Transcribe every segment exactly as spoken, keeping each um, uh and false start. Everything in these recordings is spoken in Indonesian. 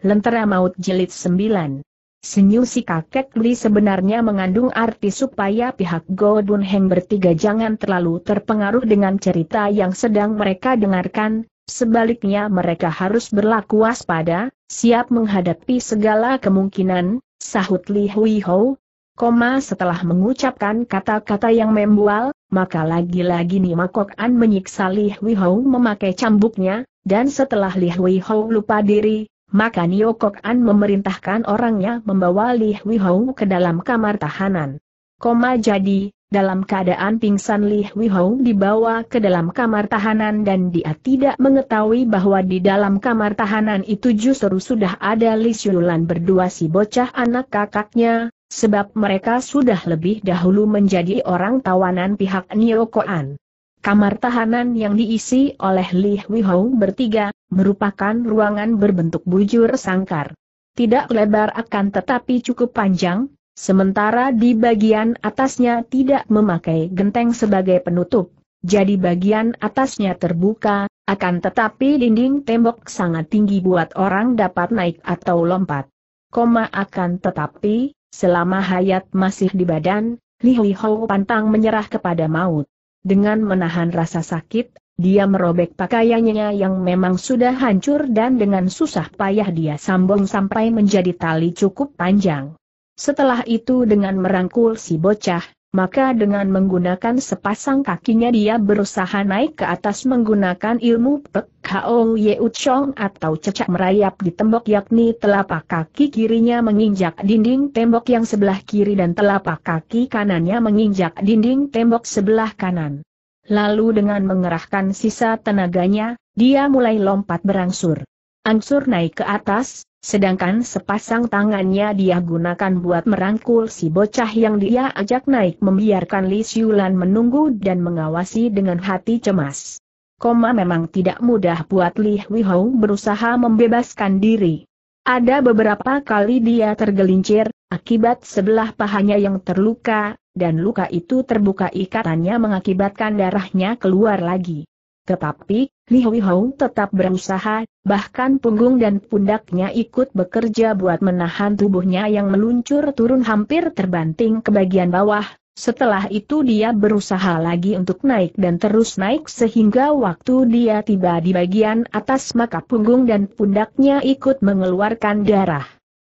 Lentera Maut Jilid sembilan. Senyum si kakek Li sebenarnya mengandung arti supaya pihak Go Bun Heng bertiga jangan terlalu terpengaruh dengan cerita yang sedang mereka dengarkan, sebaliknya mereka harus berlaku waspada, siap menghadapi segala kemungkinan, sahut Li Hui Ho. Koma setelah mengucapkan kata-kata yang membual, maka lagi-lagi Nima Kok An menyiksa Li Hui Ho memakai cambuknya, dan setelah Li Hui Ho lupa diri, maka Nio Kok An memerintahkan orangnya membawa Li Hui Ho ke dalam kamar tahanan. Koma jadi, dalam keadaan pingsan Li Hui Ho dibawa ke dalam kamar tahanan dan dia tidak mengetahui bahwa di dalam kamar tahanan itu justru sudah ada Li Siulan berdua si bocah anak kakaknya, sebab mereka sudah lebih dahulu menjadi orang tawanan pihak Nio Kok An. Kamar tahanan yang diisi oleh Li Hui Ho bertiga, merupakan ruangan berbentuk bujur sangkar. Tidak lebar akan tetapi cukup panjang, sementara di bagian atasnya tidak memakai genteng sebagai penutup. Jadi bagian atasnya terbuka, akan tetapi dinding tembok sangat tinggi buat orang dapat naik atau lompat. Koma akan tetapi, selama hayat masih di badan, Li Hui Ho pantang menyerah kepada maut. Dengan menahan rasa sakit, dia merobek pakaiannya yang memang sudah hancur dan dengan susah payah dia sambung sampai menjadi tali cukup panjang. Setelah itu dengan merangkul si bocah, maka dengan menggunakan sepasang kakinya dia berusaha naik ke atas menggunakan ilmu Pek Hao Ye Uchong atau cecak merayap di tembok, yakni telapak kaki kirinya menginjak dinding tembok yang sebelah kiri dan telapak kaki kanannya menginjak dinding tembok sebelah kanan. Lalu dengan mengerahkan sisa tenaganya, dia mulai lompat berangsur angsur naik ke atas, sedangkan sepasang tangannya dia gunakan buat merangkul si bocah yang dia ajak naik, membiarkan Li Siulan menunggu dan mengawasi dengan hati cemas. Koma memang tidak mudah buat Li Hui Ho berusaha membebaskan diri. Ada beberapa kali dia tergelincir, akibat sebelah pahanya yang terluka, dan luka itu terbuka ikatannya mengakibatkan darahnya keluar lagi. Tetapi, Li Hui Ho tetap berusaha, bahkan punggung dan pundaknya ikut bekerja buat menahan tubuhnya yang meluncur turun hampir terbanting ke bagian bawah. Setelah itu dia berusaha lagi untuk naik dan terus naik sehingga waktu dia tiba di bagian atas maka punggung dan pundaknya ikut mengeluarkan darah.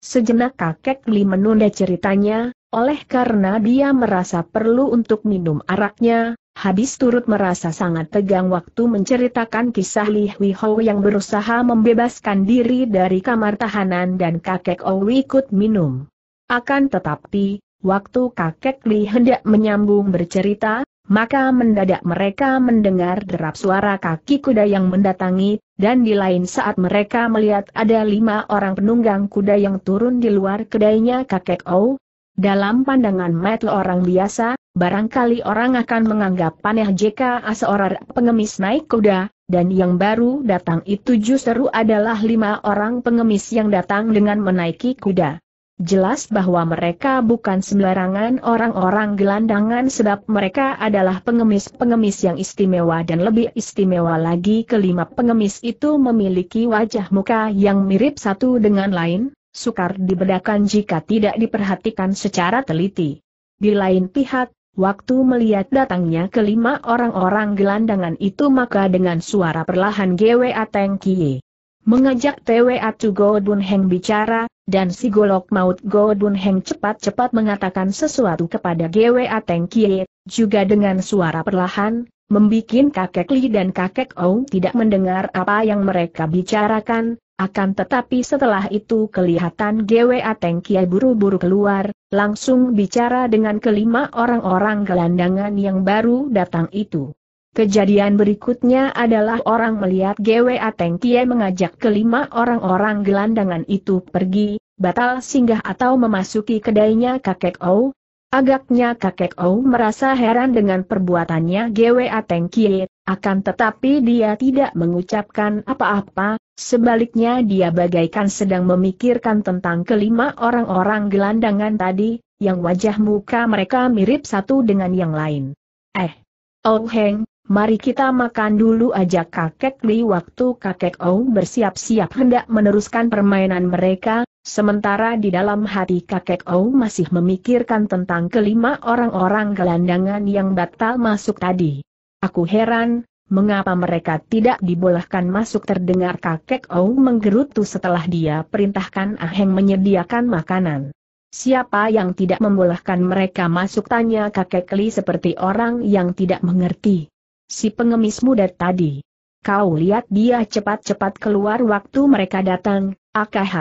Sejenak kakek Li menunda ceritanya, oleh karena dia merasa perlu untuk minum araknya. Habis turut merasa sangat tegang waktu menceritakan kisah Li Hui Ho yang berusaha membebaskan diri dari kamar tahanan dan kakek Owi ikut minum. Akan tetapi, waktu kakek Li hendak menyambung bercerita, maka mendadak mereka mendengar derap suara kaki kuda yang mendatangi, dan di lain saat mereka melihat ada lima orang penunggang kuda yang turun di luar kedainya kakek Owi. Dalam pandangan mata orang biasa, barangkali orang akan menganggap aneh jika seorang pengemis naik kuda, dan yang baru datang itu justru adalah lima orang pengemis yang datang dengan menaiki kuda. Jelas bahwa mereka bukan sembarangan orang-orang gelandangan, sebab mereka adalah pengemis-pengemis yang istimewa, dan lebih istimewa lagi kelima pengemis itu memiliki wajah muka yang mirip satu dengan lain. Sukar dibedakan jika tidak diperhatikan secara teliti. Di lain pihak, waktu melihat datangnya kelima orang-orang gelandangan itu maka dengan suara perlahan Gwa Teng Kie mengajak Twa Tu Go Bun Heng bicara, dan si golok maut Go Bun Heng cepat-cepat mengatakan sesuatu kepada Gwa Teng Kie, juga dengan suara perlahan, membikin kakek Li dan kakek Ou tidak mendengar apa yang mereka bicarakan. Akan tetapi setelah itu kelihatan Gwa Teng Kie buru-buru keluar, langsung bicara dengan kelima orang-orang gelandangan yang baru datang itu. Kejadian berikutnya adalah orang melihat Gwa Teng Kie mengajak kelima orang-orang gelandangan itu pergi, batal singgah atau memasuki kedainya kakek Ou. Agaknya kakek Ou merasa heran dengan perbuatannya Gwa Teng Kie, akan tetapi dia tidak mengucapkan apa-apa, sebaliknya dia bagaikan sedang memikirkan tentang kelima orang-orang gelandangan tadi, yang wajah muka mereka mirip satu dengan yang lain. Eh, Ou Heng, mari kita makan dulu aja kakek Li. Waktu kakek Ong bersiap-siap hendak meneruskan permainan mereka, sementara di dalam hati kakek Ong masih memikirkan tentang kelima orang-orang gelandangan yang batal masuk tadi. Aku heran, mengapa mereka tidak dibolehkan masuk? Terdengar kakek Ong menggerutu setelah dia perintahkan Aheng menyediakan makanan. Siapa yang tidak membolehkan mereka masuk? Tanya kakek Li seperti orang yang tidak mengerti. Si pengemis muda tadi. Kau lihat dia cepat-cepat keluar waktu mereka datang, A K H.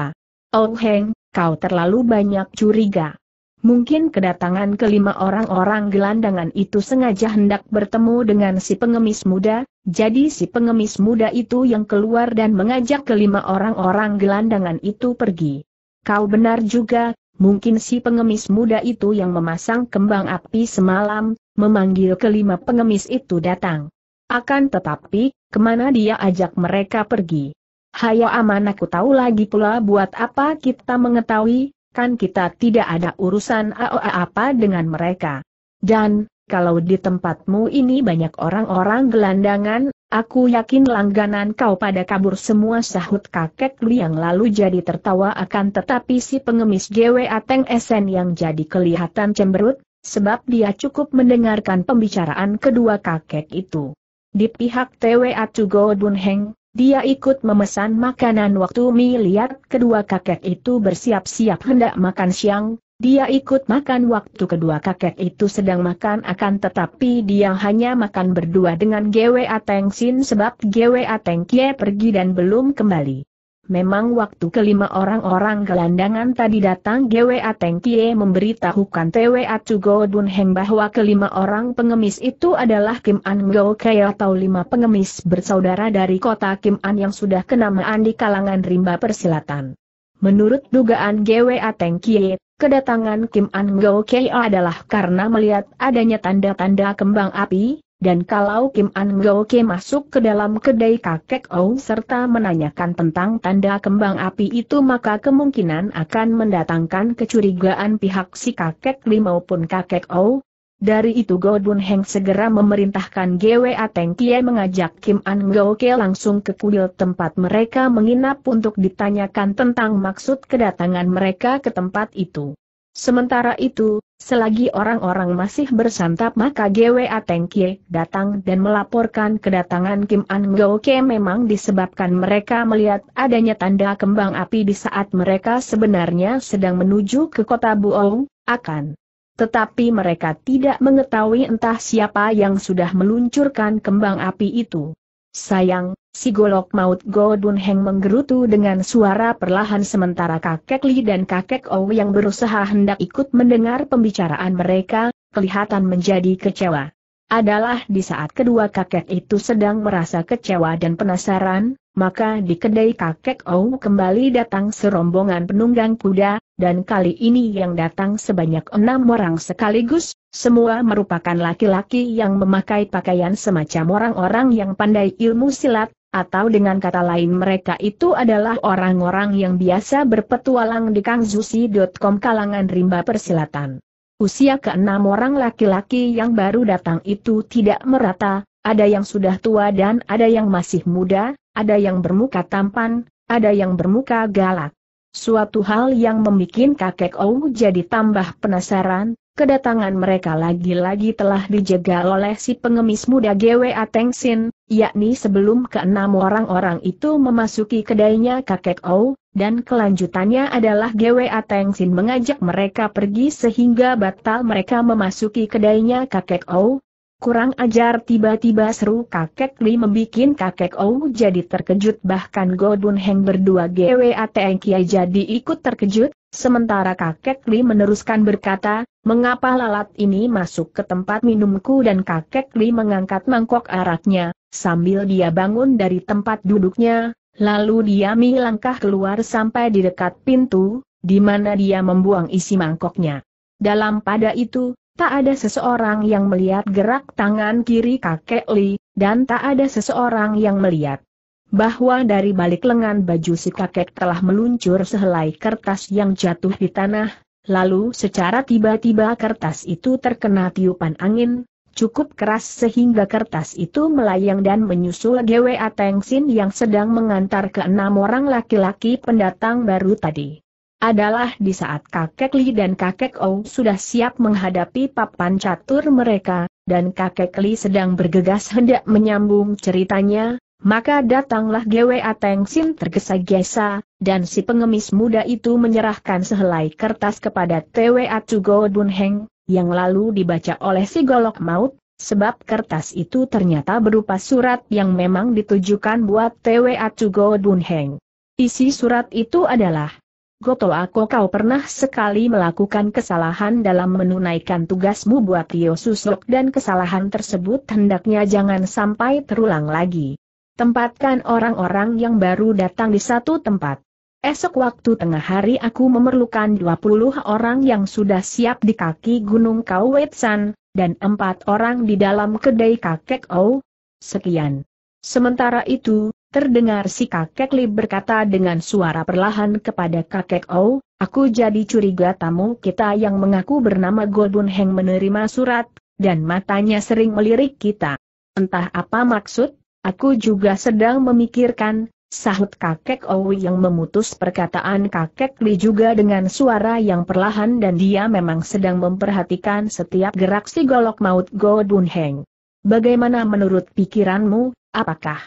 Oh Heng, kau terlalu banyak curiga. Mungkin kedatangan kelima orang-orang gelandangan itu sengaja hendak bertemu dengan si pengemis muda, jadi si pengemis muda itu yang keluar dan mengajak kelima orang-orang gelandangan itu pergi. Kau benar juga. Mungkin si pengemis muda itu yang memasang kembang api semalam, memanggil kelima pengemis itu datang. Akan tetapi, kemana dia ajak mereka pergi? Hayo aman, aku tahu. Lagi pula buat apa kita mengetahui, kan kita tidak ada urusan apa dengan mereka. Dan, kalau di tempatmu ini banyak orang-orang gelandangan, aku yakin langganan kau pada kabur semua, sahut kakek Li yang lalu jadi tertawa. Akan tetapi si pengemis Gwa Teng Sen yang jadi kelihatan cemberut, sebab dia cukup mendengarkan pembicaraan kedua kakek itu. Di pihak Twa Tugo Bun Heng, dia ikut memesan makanan. Waktu melihat kedua kakek itu bersiap-siap hendak makan siang, dia ikut makan. Waktu kedua kakek itu sedang makan, akan tetapi dia hanya makan berdua dengan Gwa Teng Sin sebab Gwa Teng Kie pergi dan belum kembali. Memang waktu kelima orang-orang gelandangan tadi datang, Gwa Teng Kie memberitahukan Twa Tugo Bun Heng bahwa kelima orang pengemis itu adalah Kim An Go Kaya atau lima pengemis bersaudara dari kota Kim An yang sudah kenamaan di kalangan rimba persilatan. Menurut dugaan Gwa Teng Kie, kedatangan Kim An Go Kea adalah karena melihat adanya tanda-tanda kembang api, dan kalau Kim An Go Kea masuk ke dalam kedai kakek Ou serta menanyakan tentang tanda kembang api itu, maka kemungkinan akan mendatangkan kecurigaan pihak si kakek Li maupun kakek Ou. Dari itu Go Bun Heng segera memerintahkan Gwa Teng Kie mengajak Kim An Go Kea langsung ke kuil tempat mereka menginap untuk ditanyakan tentang maksud kedatangan mereka ke tempat itu. Sementara itu, selagi orang-orang masih bersantap, maka Gwa Teng Kie datang dan melaporkan kedatangan Kim An Go Kea memang disebabkan mereka melihat adanya tanda kembang api di saat mereka sebenarnya sedang menuju ke kota Buou, akan tetapi mereka tidak mengetahui entah siapa yang sudah meluncurkan kembang api itu. Sayang, si golok maut Go Bun Heng menggerutu dengan suara perlahan, sementara kakek Li dan kakek Ou yang berusaha hendak ikut mendengar pembicaraan mereka, kelihatan menjadi kecewa. Adalah di saat kedua kakek itu sedang merasa kecewa dan penasaran, maka di kedai kakek Ou kembali datang serombongan penunggang kuda, dan kali ini yang datang sebanyak enam orang sekaligus, semua merupakan laki-laki yang memakai pakaian semacam orang-orang yang pandai ilmu silat, atau dengan kata lain mereka itu adalah orang-orang yang biasa berpetualang di kangzusi dot com kalangan rimba persilatan. Usia keenam orang laki-laki yang baru datang itu tidak merata, ada yang sudah tua dan ada yang masih muda, ada yang bermuka tampan, ada yang bermuka galak. Suatu hal yang membuat kakek Ou jadi tambah penasaran, kedatangan mereka lagi-lagi telah dijegal oleh si pengemis muda Gwa Teng Sin, yakni sebelum keenam orang-orang itu memasuki kedainya kakek Ou, dan kelanjutannya adalah Gwa Teng Sin mengajak mereka pergi sehingga batal mereka memasuki kedainya kakek Ou. Kurang ajar, tiba-tiba seru kakek Li membikin kakek Ou jadi terkejut, bahkan Go Bun Heng berdua Gwa Teng Kie jadi ikut terkejut, sementara kakek Li meneruskan berkata, mengapa lalat ini masuk ke tempat minumku? Dan kakek Li mengangkat mangkok araknya, sambil dia bangun dari tempat duduknya, lalu dia melangkah keluar sampai di dekat pintu, di mana dia membuang isi mangkoknya. Dalam pada itu, tak ada seseorang yang melihat gerak tangan kiri kakek Li, dan tak ada seseorang yang melihat bahwa dari balik lengan baju si kakek telah meluncur sehelai kertas yang jatuh di tanah, lalu secara tiba-tiba kertas itu terkena tiupan angin, cukup keras sehingga kertas itu melayang dan menyusul Gwa Tengsin yang sedang mengantar ke enam orang laki-laki pendatang baru tadi. Adalah di saat kakek Li dan kakek Ou sudah siap menghadapi papan catur mereka, dan kakek Li sedang bergegas hendak menyambung ceritanya, maka datanglah Gwa Tengsin tergesa-gesa, dan si pengemis muda itu menyerahkan sehelai kertas kepada Twa Tugo Dunheng, yang lalu dibaca oleh si golok maut, sebab kertas itu ternyata berupa surat yang memang ditujukan buat Twa Tugo Dunheng. Isi surat itu adalah, Goto Ako, kau pernah sekali melakukan kesalahan dalam menunaikan tugasmu buat Tio Susok dan kesalahan tersebut hendaknya jangan sampai terulang lagi. Tempatkan orang-orang yang baru datang di satu tempat. Esok waktu tengah hari aku memerlukan dua puluh orang yang sudah siap di kaki gunung Kawetsan, dan empat orang di dalam kedai kakek O. Sekian. Sementara itu, terdengar si kakek Li berkata dengan suara perlahan kepada kakek Ou, aku jadi curiga tamu kita yang mengaku bernama Godun Heng menerima surat, dan matanya sering melirik kita. Entah apa maksud, aku juga sedang memikirkan, sahut kakek Ou yang memutus perkataan kakek Li juga dengan suara yang perlahan dan dia memang sedang memperhatikan setiap gerak si golok maut Godun Heng. Bagaimana menurut pikiranmu, apakah?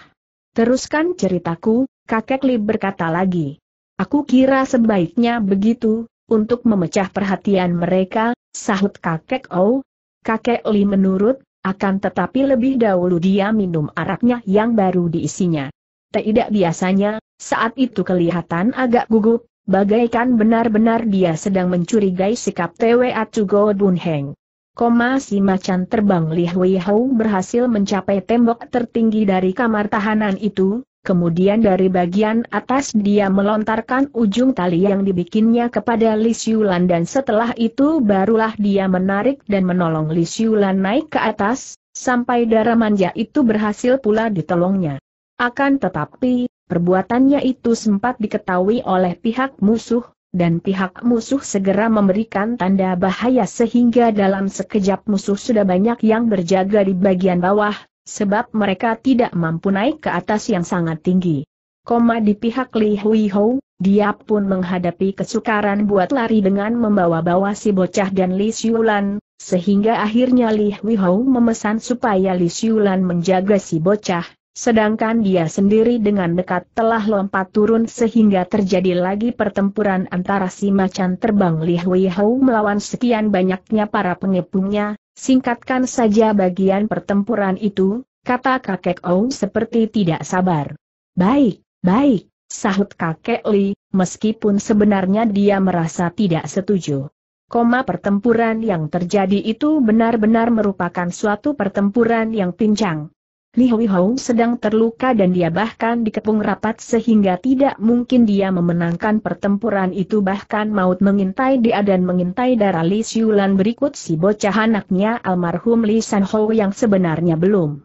Teruskan ceritaku, kakek Li berkata lagi. Aku kira sebaiknya begitu, untuk memecah perhatian mereka, sahut kakek Ou. Kakek Li menurut, akan tetapi lebih dahulu dia minum araknya yang baru diisinya. Tidak biasanya, saat itu kelihatan agak gugup, bagaikan benar-benar dia sedang mencurigai sikap Twa Tugo Dunheng. Koma si macan terbang Li Hui Hou berhasil mencapai tembok tertinggi dari kamar tahanan itu, kemudian dari bagian atas dia melontarkan ujung tali yang dibikinnya kepada Li Siulan dan setelah itu barulah dia menarik dan menolong Li Siulan naik ke atas, sampai darah manja itu berhasil pula ditolongnya. Akan tetapi, perbuatannya itu sempat diketahui oleh pihak musuh, dan pihak musuh segera memberikan tanda bahaya sehingga dalam sekejap musuh sudah banyak yang berjaga di bagian bawah, sebab mereka tidak mampu naik ke atas yang sangat tinggi. Koma di pihak Li Hui Hou, dia pun menghadapi kesukaran buat lari dengan membawa-bawa si bocah dan Li Siulan, sehingga akhirnya Li Hui Hou memesan supaya Li Siulan menjaga si bocah. Sedangkan dia sendiri dengan dekat telah lompat turun sehingga terjadi lagi pertempuran antara si macan terbang Li Hui Hou melawan sekian banyaknya para pengepungnya. Singkatkan saja bagian pertempuran itu, kata kakek Ou seperti tidak sabar. Baik, baik, sahut kakek Li, meskipun sebenarnya dia merasa tidak setuju. Koma pertempuran yang terjadi itu benar-benar merupakan suatu pertempuran yang pincang. Li Hui Hou sedang terluka dan dia bahkan dikepung rapat sehingga tidak mungkin dia memenangkan pertempuran itu bahkan maut mengintai dia dan mengintai darah Li Siulan berikut si bocah anaknya almarhum Li San Hou yang sebenarnya belum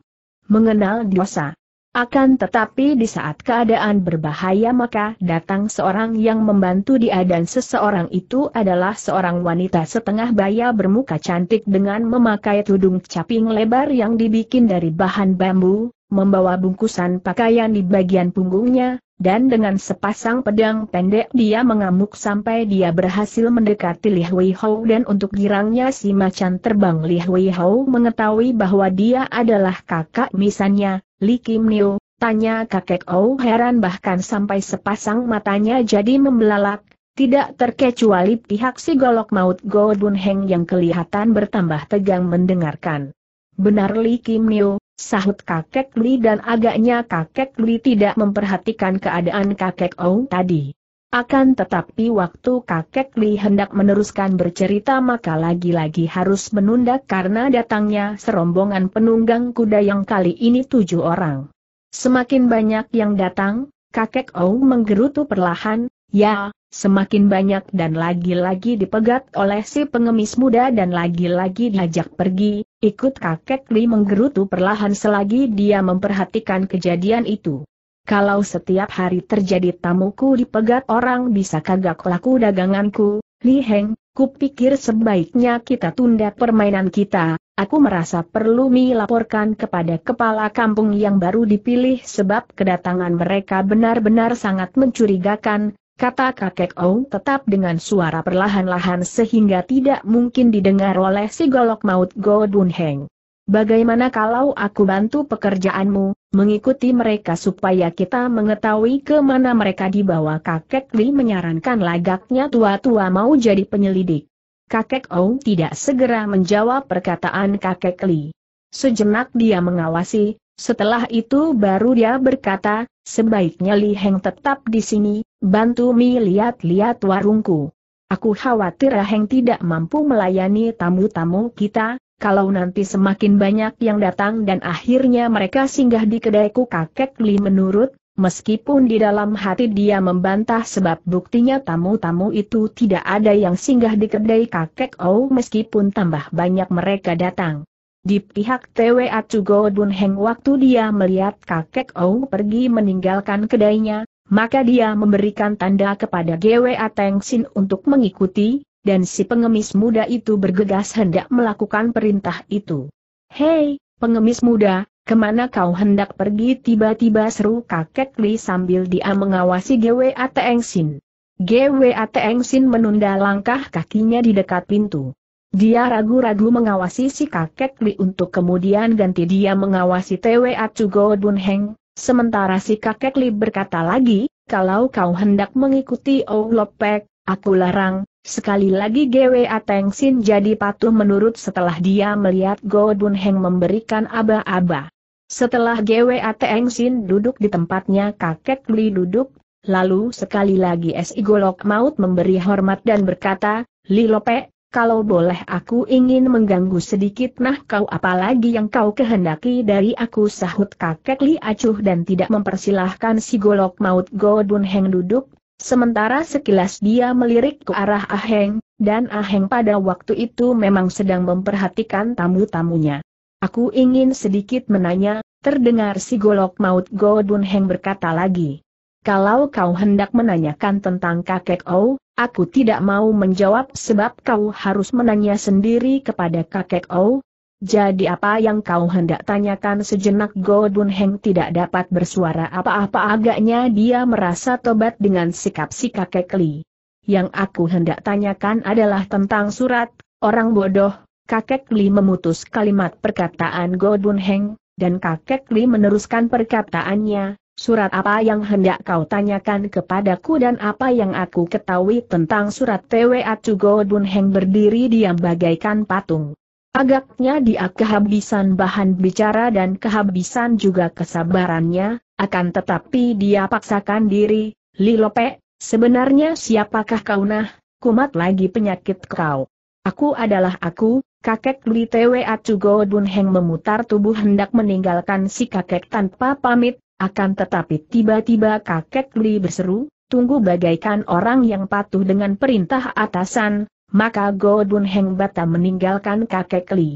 mengenal dosa. Akan tetapi di saat keadaan berbahaya maka datang seorang yang membantu dia dan seseorang itu adalah seorang wanita setengah baya bermuka cantik dengan memakai tudung caping lebar yang dibikin dari bahan bambu, membawa bungkusan pakaian di bagian punggungnya, dan dengan sepasang pedang pendek dia mengamuk sampai dia berhasil mendekati Li Hui Hou dan untuk girangnya si macan terbang Li Hui Hou mengetahui bahwa dia adalah kakak misannya, Li Kim Nio, tanya kakek Ou heran bahkan sampai sepasang matanya jadi membelalak, tidak terkecuali pihak si golok maut Godun Heng yang kelihatan bertambah tegang mendengarkan. Benar Li Kim Nio, sahut kakek Li dan agaknya kakek Li tidak memperhatikan keadaan kakek Ou tadi. Akan tetapi waktu kakek Li hendak meneruskan bercerita maka lagi-lagi harus menunda karena datangnya serombongan penunggang kuda yang kali ini tujuh orang. Semakin banyak yang datang, kakek Ou menggerutu perlahan, ya, semakin banyak dan lagi-lagi dipegat oleh si pengemis muda dan lagi-lagi diajak pergi, ikut kakek Li menggerutu perlahan selagi dia memperhatikan kejadian itu. Kalau setiap hari terjadi tamuku dipegat orang bisa kagak laku daganganku, Li Heng, kupikir sebaiknya kita tunda permainan kita, aku merasa perlu melaporkan kepada kepala kampung yang baru dipilih sebab kedatangan mereka benar-benar sangat mencurigakan, kata kakek Ong tetap dengan suara perlahan-lahan sehingga tidak mungkin didengar oleh si golok maut Go Dun Heng. Bagaimana kalau aku bantu pekerjaanmu, mengikuti mereka supaya kita mengetahui ke mana mereka dibawa? Kakek Li menyarankan. Lagaknya tua-tua mau jadi penyelidik. Kakek Ong tidak segera menjawab perkataan kakek Li. Sejenak dia mengawasi, setelah itu baru dia berkata, sebaiknya Li Heng tetap di sini, bantu Mi lihat-lihat warungku. Aku khawatir Heng tidak mampu melayani tamu-tamu kita. Kalau nanti semakin banyak yang datang dan akhirnya mereka singgah di kedaiku. Kakek Li menurut, meskipun di dalam hati dia membantah sebab buktinya tamu-tamu itu tidak ada yang singgah di kedai kakek Ou meskipun tambah banyak mereka datang. Di pihak T W A Go Dun Heng, waktu dia melihat kakek Ou pergi meninggalkan kedainya, maka dia memberikan tanda kepada Gwa Teng Sin untuk mengikuti. Dan si pengemis muda itu bergegas hendak melakukan perintah itu. Hei, pengemis muda, kemana kau hendak pergi? Tiba-tiba seru kakek Li sambil dia mengawasi Gwa Teng Sin. Gwa Teng Sin menunda langkah kakinya di dekat pintu. Dia ragu-ragu mengawasi si kakek Li untuk kemudian ganti dia mengawasi T W A Go Dun Heng. Sementara si kakek Li berkata lagi, kalau kau hendak mengikuti O Lopek, aku larang. Sekali lagi Gwa Teng Sin jadi patuh menurut setelah dia melihat Go Dun Heng memberikan aba-aba. Setelah Gwa Teng Sin duduk di tempatnya, kakek Li duduk, lalu sekali lagi si golok maut memberi hormat dan berkata, Li Lope, kalau boleh aku ingin mengganggu sedikit. Nah, kau apalagi yang kau kehendaki dari aku, sahut kakek Li acuh dan tidak mempersilahkan si golok maut Go Dun Heng duduk. Sementara sekilas dia melirik ke arah Ah Heng, dan Ah Heng pada waktu itu memang sedang memperhatikan tamu-tamunya. Aku ingin sedikit menanya, terdengar si golok maut Go Dun Heng berkata lagi. Kalau kau hendak menanyakan tentang kakek Ou, aku tidak mau menjawab sebab kau harus menanya sendiri kepada kakek Ou. Jadi apa yang kau hendak tanyakan? Sejenak Go Dun Heng tidak dapat bersuara apa-apa, agaknya dia merasa tobat dengan sikap si kakek Li. Yang aku hendak tanyakan adalah tentang surat, orang bodoh. Kakek Li memutus kalimat perkataan Go Dun Heng, dan kakek Li meneruskan perkataannya, surat apa yang hendak kau tanyakan kepadaku dan apa yang aku ketahui tentang surat? T W A Go Dun Heng berdiri diam bagaikan patung. Agaknya dia kehabisan bahan bicara dan kehabisan juga kesabarannya, akan tetapi dia paksakan diri. Li Lope, sebenarnya siapakah kau? Nah, kumat lagi penyakit kau. Aku adalah aku, kakek Li. T W A Go Dun Heng memutar tubuh hendak meninggalkan si kakek tanpa pamit, akan tetapi tiba-tiba kakek Li berseru, tunggu, bagaikan orang yang patuh dengan perintah atasan. Maka Go Dun Heng bata meninggalkan kakek Li.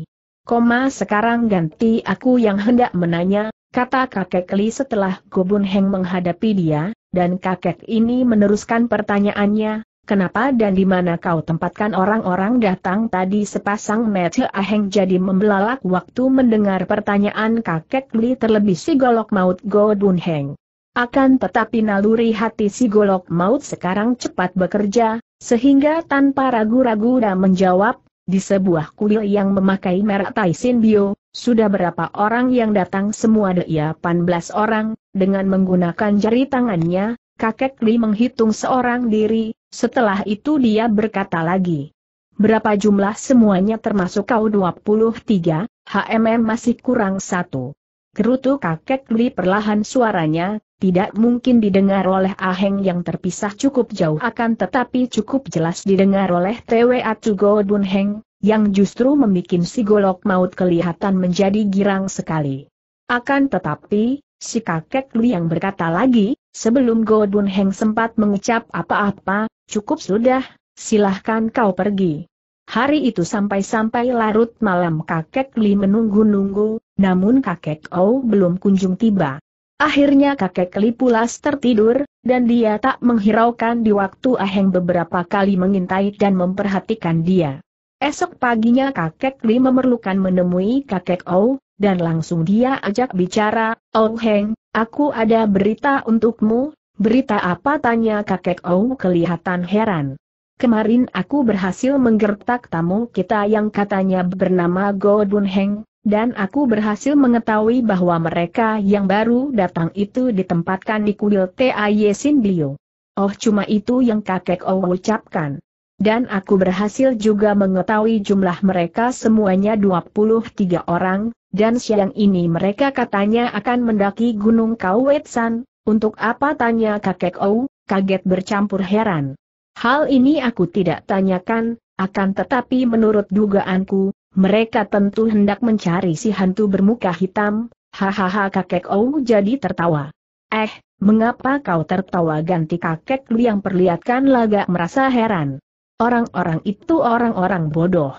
Koma, sekarang ganti aku yang hendak menanya, kata kakek Li setelah Go Dun Heng menghadapi dia, dan kakek ini meneruskan pertanyaannya, kenapa dan di mana kau tempatkan orang-orang datang tadi? Sepasang mata Ah Heng jadi membelalak waktu mendengar pertanyaan kakek Li, terlebih si golok maut Go Dun Heng. Akan tetapi naluri hati si golok maut sekarang cepat bekerja, sehingga tanpa ragu-ragu dia menjawab, di sebuah kuil yang memakai merek Taisin Bio, sudah berapa orang yang datang? Semua dia delapan belas orang. Dengan menggunakan jari tangannya, kakek Li menghitung seorang diri, setelah itu dia berkata lagi. Berapa jumlah semuanya termasuk kau? Dua puluh tiga, hmm masih kurang satu. Gerutu kakek Li perlahan suaranya, tidak mungkin didengar oleh Ah Heng yang terpisah cukup jauh, akan tetapi cukup jelas didengar oleh T W A Go Dun Heng, yang justru membuat si golok maut kelihatan menjadi girang sekali. Akan tetapi, si kakek Li yang berkata lagi, sebelum Go Dun Heng sempat mengucap apa-apa, cukup sudah, silahkan kau pergi. Hari itu sampai-sampai larut malam kakek Li menunggu-nunggu, namun kakek Ou belum kunjung tiba. Akhirnya kakek Li pulas tertidur, dan dia tak menghiraukan di waktu Ah Heng beberapa kali mengintai dan memperhatikan dia. Esok paginya kakek Li memerlukan menemui kakek Ou, dan langsung dia ajak bicara. "Ou Heng, aku ada berita untukmu." "Berita apa?" tanya kakek Ou kelihatan heran. "Kemarin aku berhasil menggertak tamu kita yang katanya bernama Go Dun Heng, dan aku berhasil mengetahui bahwa mereka yang baru datang itu ditempatkan di kuil T I Y Sin Bio." "Oh, cuma itu yang kakek Ou ucapkan. Dan aku berhasil juga mengetahui jumlah mereka semuanya dua puluh tiga orang, dan siang ini mereka katanya akan mendaki Gunung Kauetsan." "Untuk apa?" tanya kakek Ou, kaget bercampur heran. "Hal ini aku tidak tanyakan, akan tetapi menurut dugaanku, mereka tentu hendak mencari si hantu bermuka hitam." "Hahaha," kakek Ou jadi tertawa. "Eh, mengapa kau tertawa?" ganti kakek Li yang perlihatkan lagak merasa heran. "Orang-orang itu orang-orang bodoh.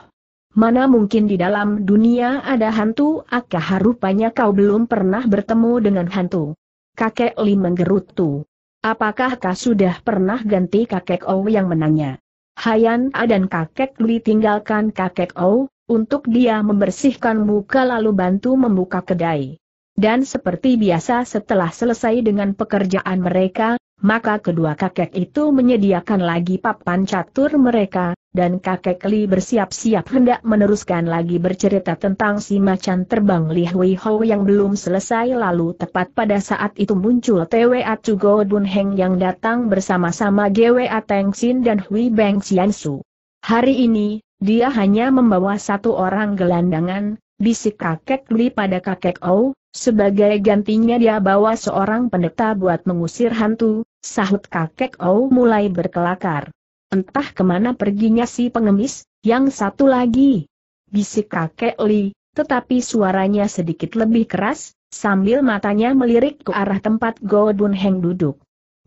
Mana mungkin di dalam dunia ada hantu? Akah rupanya kau belum pernah bertemu dengan hantu?" Kakek Li menggerutu. "Apakah kau sudah pernah?" ganti kakek Ou yang menanya. Hayan A dan kakek Li tinggalkan kakek Ou, untuk dia membersihkan muka lalu bantu membuka kedai. Dan seperti biasa setelah selesai dengan pekerjaan mereka, maka kedua kakek itu menyediakan lagi papan catur mereka, dan kakek Li bersiap-siap hendak meneruskan lagi bercerita tentang si macan terbang Li Hui Ho yang belum selesai. Lalu tepat pada saat itu muncul T W A Chu Go Dun Heng yang datang bersama-sama G W A Teng Sin dan Hui Beng Xian Su. "Hari ini, dia hanya membawa satu orang gelandangan," bisik kakek Li pada kakek Ou. "Sebagai gantinya dia bawa seorang pendeta buat mengusir hantu," sahut kakek Ou mulai berkelakar. "Entah kemana perginya si pengemis, yang satu lagi," bisik kakek Li, tetapi suaranya sedikit lebih keras, sambil matanya melirik ke arah tempat Go Dun Heng duduk.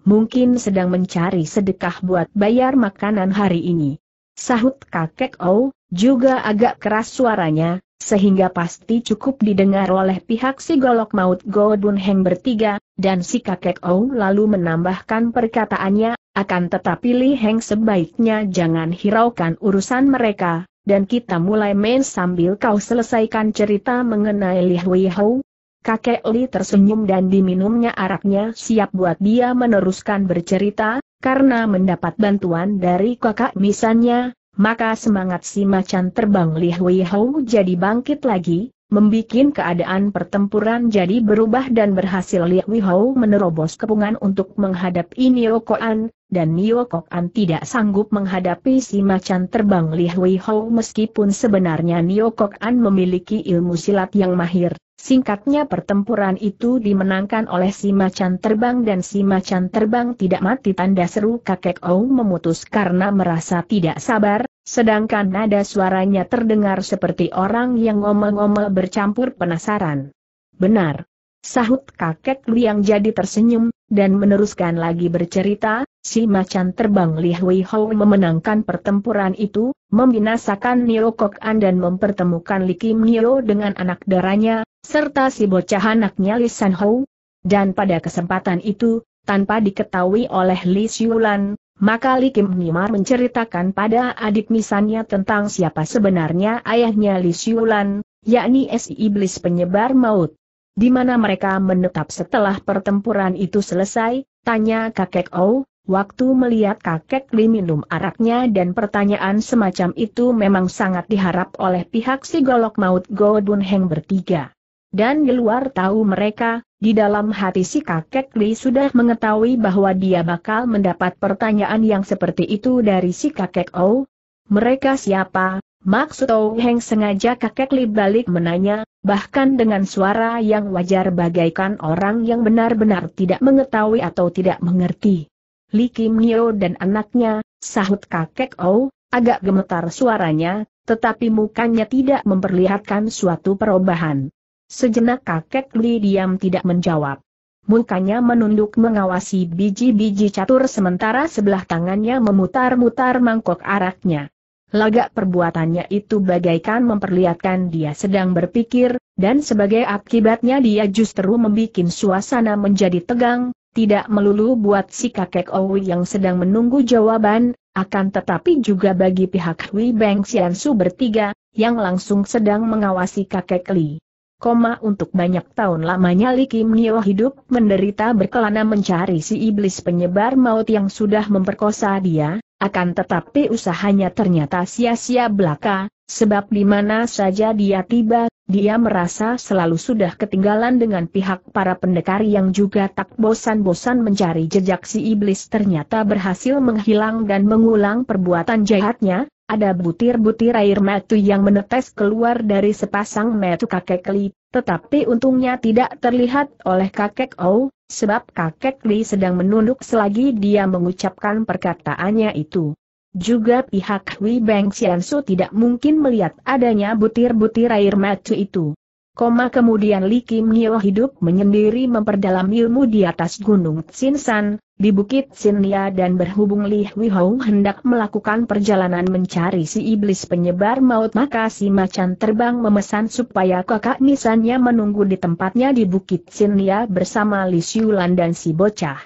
"Mungkin sedang mencari sedekah buat bayar makanan hari ini," sahut kakek Ou, juga agak keras suaranya, sehingga pasti cukup didengar oleh pihak si golok maut Go Dun Heng bertiga, dan si kakek Ou lalu menambahkan perkataannya, "Akan tetapi Li Heng sebaiknya jangan hiraukan urusan mereka, dan kita mulai main sambil kau selesaikan cerita mengenai Li Hui Ho." Kakek Li tersenyum dan diminumnya araknya siap buat dia meneruskan bercerita, karena mendapat bantuan dari kakak misannya. Maka semangat si macan terbang Li Hui Ho jadi bangkit lagi, membikin keadaan pertempuran jadi berubah dan berhasil Li Hui Ho menerobos kepungan untuk menghadapi Nio Koan, dan Nio Koan tidak sanggup menghadapi si macan terbang Li Hui Ho meskipun sebenarnya Nio Koan memiliki ilmu silat yang mahir. Singkatnya pertempuran itu dimenangkan oleh si macan terbang, dan si macan terbang tidak mati tanda seru kakek Ou memutus karena merasa tidak sabar, sedangkan nada suaranya terdengar seperti orang yang ngomel-ngomel bercampur penasaran. "Benar," sahut kakek Li yang jadi tersenyum, dan meneruskan lagi bercerita, "Si macan terbang Li Hui Ho memenangkan pertempuran itu, membinasakan Nio Kokan dan mempertemukan Li Kim Nio dengan anak darahnya, serta si bocah anaknya Li San Ho. Dan pada kesempatan itu, tanpa diketahui oleh Li Siulan, maka Li Kim Nimar menceritakan pada adik misannya tentang siapa sebenarnya ayahnya Li Siulan, yakni si iblis penyebar maut." "Di mana mereka menetap setelah pertempuran itu selesai?" tanya kakek Ou, waktu melihat kakek Li minum araknya, dan pertanyaan semacam itu memang sangat diharap oleh pihak si golok maut Go Dun Heng bertiga. Dan di luar tahu mereka, di dalam hati si kakek Li sudah mengetahui bahwa dia bakal mendapat pertanyaan yang seperti itu dari si kakek Ou. "Mereka siapa? Maksud Ou Heng?" sengaja kakek Li balik menanya, bahkan dengan suara yang wajar bagaikan orang yang benar-benar tidak mengetahui atau tidak mengerti. "Li Kim Nio dan anaknya," sahut kakek Ou, agak gemetar suaranya, tetapi mukanya tidak memperlihatkan suatu perubahan. Sejenak kakek Li diam tidak menjawab. Mukanya menunduk mengawasi biji-biji catur sementara sebelah tangannya memutar-mutar mangkok araknya. Lagak perbuatannya itu bagaikan memperlihatkan dia sedang berpikir, dan sebagai akibatnya dia justru membuat suasana menjadi tegang, tidak melulu buat si kakek Ou yang sedang menunggu jawaban, akan tetapi juga bagi pihak Hui Beng Xiansu bertiga, yang langsung sedang mengawasi kakek Li. Koma untuk banyak tahun lamanya Li Kim Nio hidup menderita berkelana mencari si iblis penyebar maut yang sudah memperkosa dia, akan tetapi usahanya ternyata sia-sia belaka, sebab di mana saja dia tiba, dia merasa selalu sudah ketinggalan dengan pihak para pendekar yang juga tak bosan-bosan mencari jejak si iblis ternyata berhasil menghilang dan mengulang perbuatan jahatnya. Ada butir-butir air mata yang menetes keluar dari sepasang mata kakek Li, tetapi untungnya tidak terlihat oleh kakek O, sebab kakek Li sedang menunduk selagi dia mengucapkan perkataannya itu. Juga pihak Hui Beng Xiansu tidak mungkin melihat adanya butir-butir air mata itu. Koma kemudian Li Kim Nio hidup menyendiri memperdalam ilmu di atas gunung Tsinsan, di Bukit Sinia dan berhubung Li Hui Hong hendak melakukan perjalanan mencari si iblis penyebar maut maka si macan terbang memesan supaya kakak nisannya menunggu di tempatnya di Bukit Sinia bersama Li Siulan dan si bocah.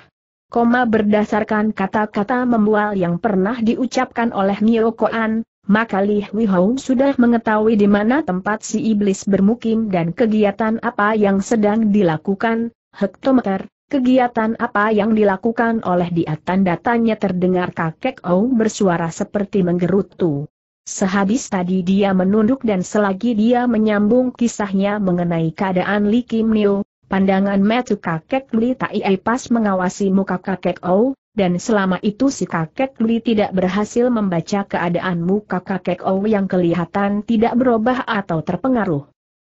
Koma berdasarkan kata-kata membual yang pernah diucapkan oleh Nio Koan, maka Li Hui Hong sudah mengetahui di mana tempat si iblis bermukim dan kegiatan apa yang sedang dilakukan. Hektometer. Kegiatan apa yang dilakukan oleh dia tanda tanya terdengar kakek O bersuara seperti menggerutu. Sehabis tadi dia menunduk dan selagi dia menyambung kisahnya mengenai keadaan Li Kim Nio, pandangan mata kakek Li tak iai pas mengawasi muka kakek O, dan selama itu si kakek Li tidak berhasil membaca keadaan muka kakek O yang kelihatan tidak berubah atau terpengaruh.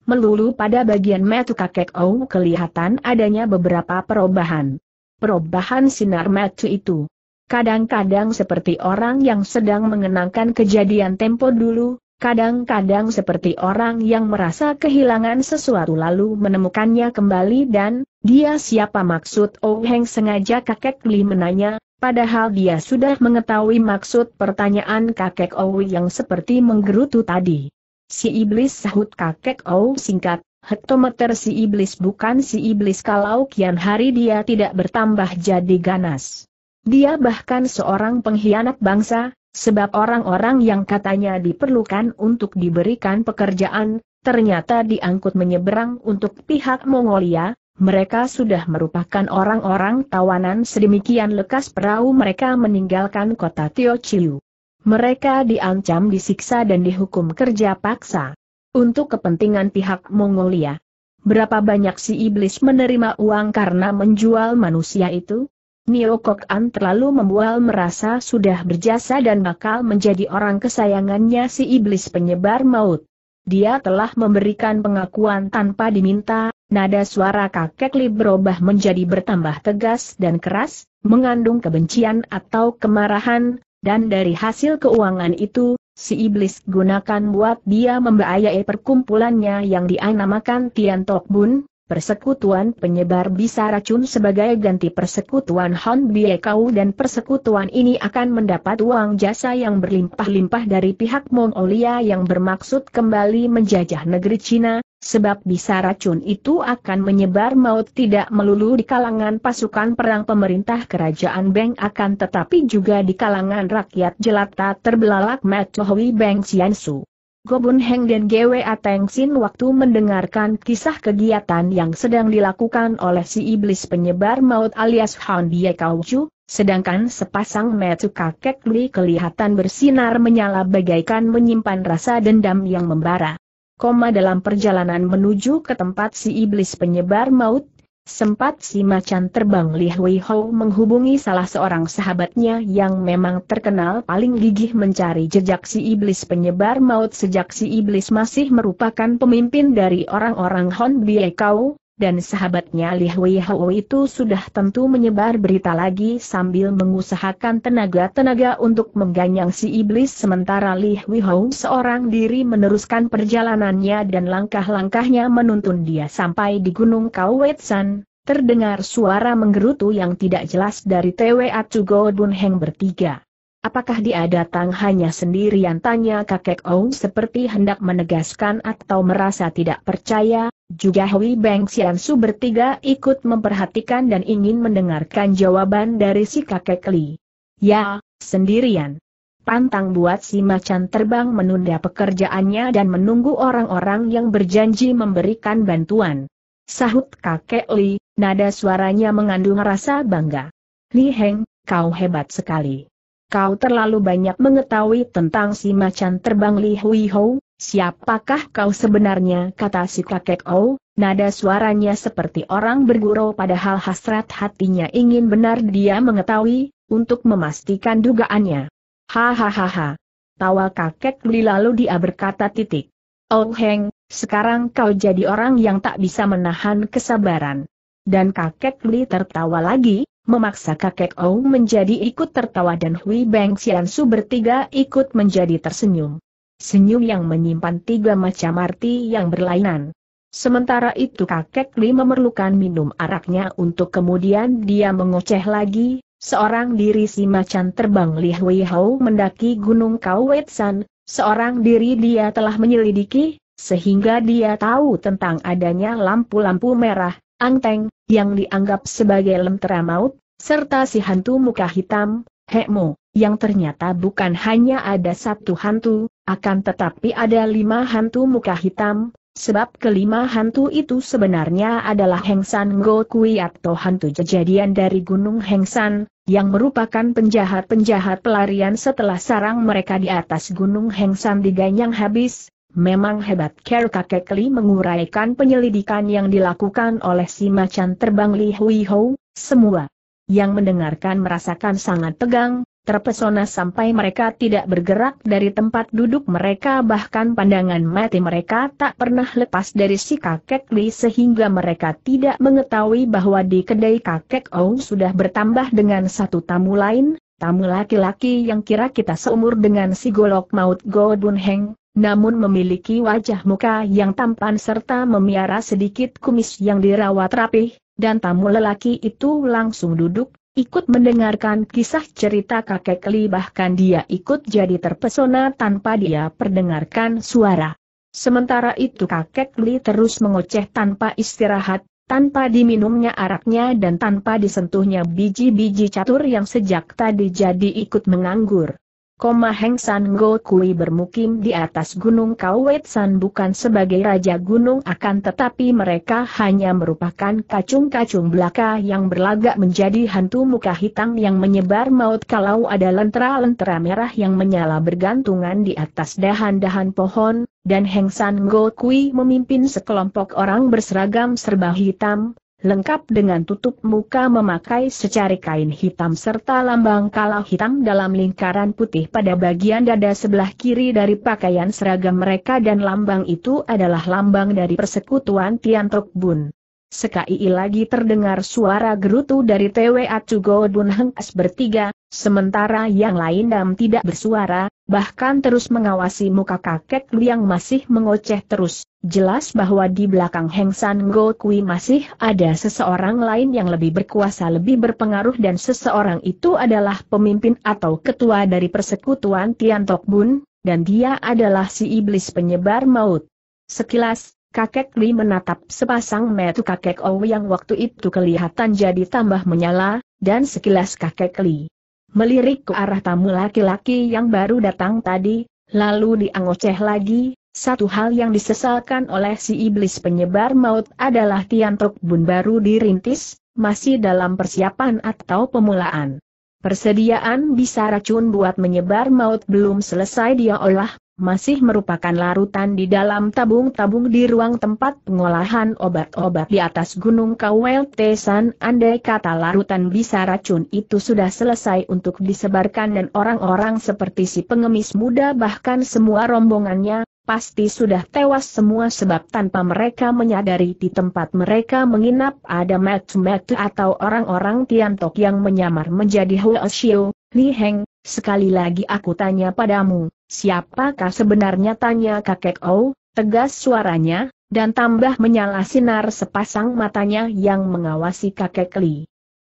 Melulu pada bagian mata kakek O kelihatan adanya beberapa perubahan. Perubahan sinar mata itu. Kadang-kadang seperti orang yang sedang mengenangkan kejadian tempo dulu, kadang-kadang seperti orang yang merasa kehilangan sesuatu lalu menemukannya kembali dan, dia siapa maksud Oh Heng sengaja kakek Li menanya, padahal dia sudah mengetahui maksud pertanyaan kakek O yang seperti menggerutu tadi. Si iblis sahut kakek O singkat, hektometer si iblis bukan si iblis kalau kian hari dia tidak bertambah jadi ganas. Dia bahkan seorang pengkhianat bangsa, sebab orang-orang yang katanya diperlukan untuk diberikan pekerjaan, ternyata diangkut menyeberang untuk pihak Mongolia, mereka sudah merupakan orang-orang tawanan sedemikian lekas perahu mereka meninggalkan kota Tiociu. Mereka diancam disiksa dan dihukum kerja paksa. Untuk kepentingan pihak Mongolia. Berapa banyak si iblis menerima uang karena menjual manusia itu? Nio Kokan terlalu membual merasa sudah berjasa dan bakal menjadi orang kesayangannya si iblis penyebar maut. Dia telah memberikan pengakuan tanpa diminta, nada suara kakek Li berubah menjadi bertambah tegas dan keras, mengandung kebencian atau kemarahan. Dan dari hasil keuangan itu, si iblis gunakan buat dia membiayai perkumpulannya yang dinamakan Tian Tok Bun, persekutuan penyebar bisa racun sebagai ganti persekutuan Han Bie Kau dan persekutuan ini akan mendapat uang jasa yang berlimpah-limpah dari pihak Mongolia yang bermaksud kembali menjajah negeri Cina, sebab bisa racun itu akan menyebar maut tidak melulu di kalangan pasukan perang pemerintah kerajaan Beng akan tetapi juga di kalangan rakyat jelata terbelalak mata Hui Beng Xiansu. Gobun Heng dan Gwa Tengsin waktu mendengarkan kisah kegiatan yang sedang dilakukan oleh si iblis penyebar maut alias Han Bie Kauju, sedangkan sepasang mata kakek Li kelihatan bersinar menyala bagaikan menyimpan rasa dendam yang membara. Koma dalam perjalanan menuju ke tempat si iblis penyebar maut, sempat si macan terbang Li Hui Hong menghubungi salah seorang sahabatnya yang memang terkenal paling gigih mencari jejak si iblis penyebar maut sejak si iblis masih merupakan pemimpin dari orang-orang Han Bie Kau, dan sahabatnya Li Hui Hong itu sudah tentu menyebar berita lagi sambil mengusahakan tenaga-tenaga untuk mengganyang si iblis sementara Li Hui Hong seorang diri meneruskan perjalanannya dan langkah-langkahnya menuntun dia sampai di Gunung Kauetsan. Terdengar suara menggerutu yang tidak jelas dari T W A Tsugo Bun Heng bertiga. Apakah dia datang hanya sendirian tanya kakek Ong seperti hendak menegaskan atau merasa tidak percaya, juga Hui Beng Xiansu bertiga ikut memperhatikan dan ingin mendengarkan jawaban dari si kakek Li. Ya, sendirian. Pantang buat si macan terbang menunda pekerjaannya dan menunggu orang-orang yang berjanji memberikan bantuan. Sahut kakek Li, nada suaranya mengandung rasa bangga. Li Heng, kau hebat sekali. Kau terlalu banyak mengetahui tentang si macan terbang Li Hui Hou. Siapakah kau sebenarnya, kata si kakek O, nada suaranya seperti orang bergurau padahal hasrat hatinya ingin benar dia mengetahui, untuk memastikan dugaannya. Hahaha. Tawa kakek Li lalu dia berkata titik. Oh Heng, sekarang kau jadi orang yang tak bisa menahan kesabaran. Dan kakek Li tertawa lagi, memaksa kakek Ou menjadi ikut tertawa dan Hui Beng Xiansu bertiga ikut menjadi tersenyum. Senyum yang menyimpan tiga macam arti yang berlainan. Sementara itu kakek Li memerlukan minum araknya untuk kemudian dia mengoceh lagi, seorang diri si macan terbang Li Hui Hou mendaki Gunung Kawetsan, seorang diri dia telah menyelidiki, sehingga dia tahu tentang adanya lampu-lampu merah, angteng, yang dianggap sebagai lentera maut, serta si hantu muka hitam, Hekmo, yang ternyata bukan hanya ada satu hantu, akan tetapi ada lima hantu muka hitam, sebab kelima hantu itu sebenarnya adalah Heng San Ngo Kui atau hantu kejadian dari Gunung Heng San, yang merupakan penjahat-penjahat pelarian setelah sarang mereka di atas Gunung Heng San diganyang habis. Memang hebat care kakek Li menguraikan penyelidikan yang dilakukan oleh si macan terbang Li Hui Hou, semua yang mendengarkan merasakan sangat tegang, terpesona sampai mereka tidak bergerak dari tempat duduk mereka, bahkan pandangan mati mereka tak pernah lepas dari si kakek Li sehingga mereka tidak mengetahui bahwa di kedai kakek Ou sudah bertambah dengan satu tamu lain, tamu laki-laki yang kira-kira seumur dengan si golok maut Go Bun Heng. Namun memiliki wajah muka yang tampan serta memiara sedikit kumis yang dirawat rapih, dan tamu lelaki itu langsung duduk, ikut mendengarkan kisah cerita kakek Li, bahkan dia ikut jadi terpesona tanpa dia perdengarkan suara. Sementara itu kakek Li terus mengoceh tanpa istirahat, tanpa diminumnya araknya dan tanpa disentuhnya biji-biji catur yang sejak tadi jadi ikut menganggur. Koma Heng San Ngo Kui bermukim di atas Gunung Kawetsan bukan sebagai raja gunung, akan tetapi mereka hanya merupakan kacung-kacung belaka yang berlagak menjadi hantu muka hitam yang menyebar maut kalau ada lentera-lentera merah yang menyala bergantungan di atas dahan-dahan pohon, dan Heng San Ngo Kui memimpin sekelompok orang berseragam serba hitam, lengkap dengan tutup muka memakai secari kain hitam serta lambang kalau hitam dalam lingkaran putih pada bagian dada sebelah kiri dari pakaian seragam mereka, dan lambang itu adalah lambang dari persekutuan Tian Tok Bun. Sekali lagi terdengar suara gerutu dari T W A Go Bun Heng bertiga, sementara yang lain dam tidak bersuara, bahkan terus mengawasi muka kakek yang masih mengoceh terus. Jelas bahwa di belakang Heng San Ngo Kui masih ada seseorang lain yang lebih berkuasa, lebih berpengaruh, dan seseorang itu adalah pemimpin atau ketua dari persekutuan Tian Tok Bun, dan dia adalah si iblis penyebar maut. Sekilas, kakek Li menatap sepasang mata kakek Ou yang waktu itu kelihatan jadi tambah menyala, dan sekilas kakek Li melirik ke arah tamu laki-laki yang baru datang tadi, lalu diangoceh lagi. Satu hal yang disesalkan oleh si iblis penyebar maut adalah Tian Tok Bun baru dirintis, masih dalam persiapan atau pemulaan. Persediaan bisa racun buat menyebar maut belum selesai dia olah, masih merupakan larutan di dalam tabung-tabung di ruang tempat pengolahan obat-obat di atas Gunung Kaweltesan. Andai kata larutan bisa racun itu sudah selesai untuk disebarkan dan orang-orang seperti si pengemis muda bahkan semua rombongannya, pasti sudah tewas semua, sebab tanpa mereka menyadari di tempat mereka menginap ada metu-metu atau orang-orang Tian Tok yang menyamar menjadi Huo Xiu. Li Heng, sekali lagi aku tanya padamu, siapakah sebenarnya, tanya kakek Ou, tegas suaranya, dan tambah menyala sinar sepasang matanya yang mengawasi kakek Li.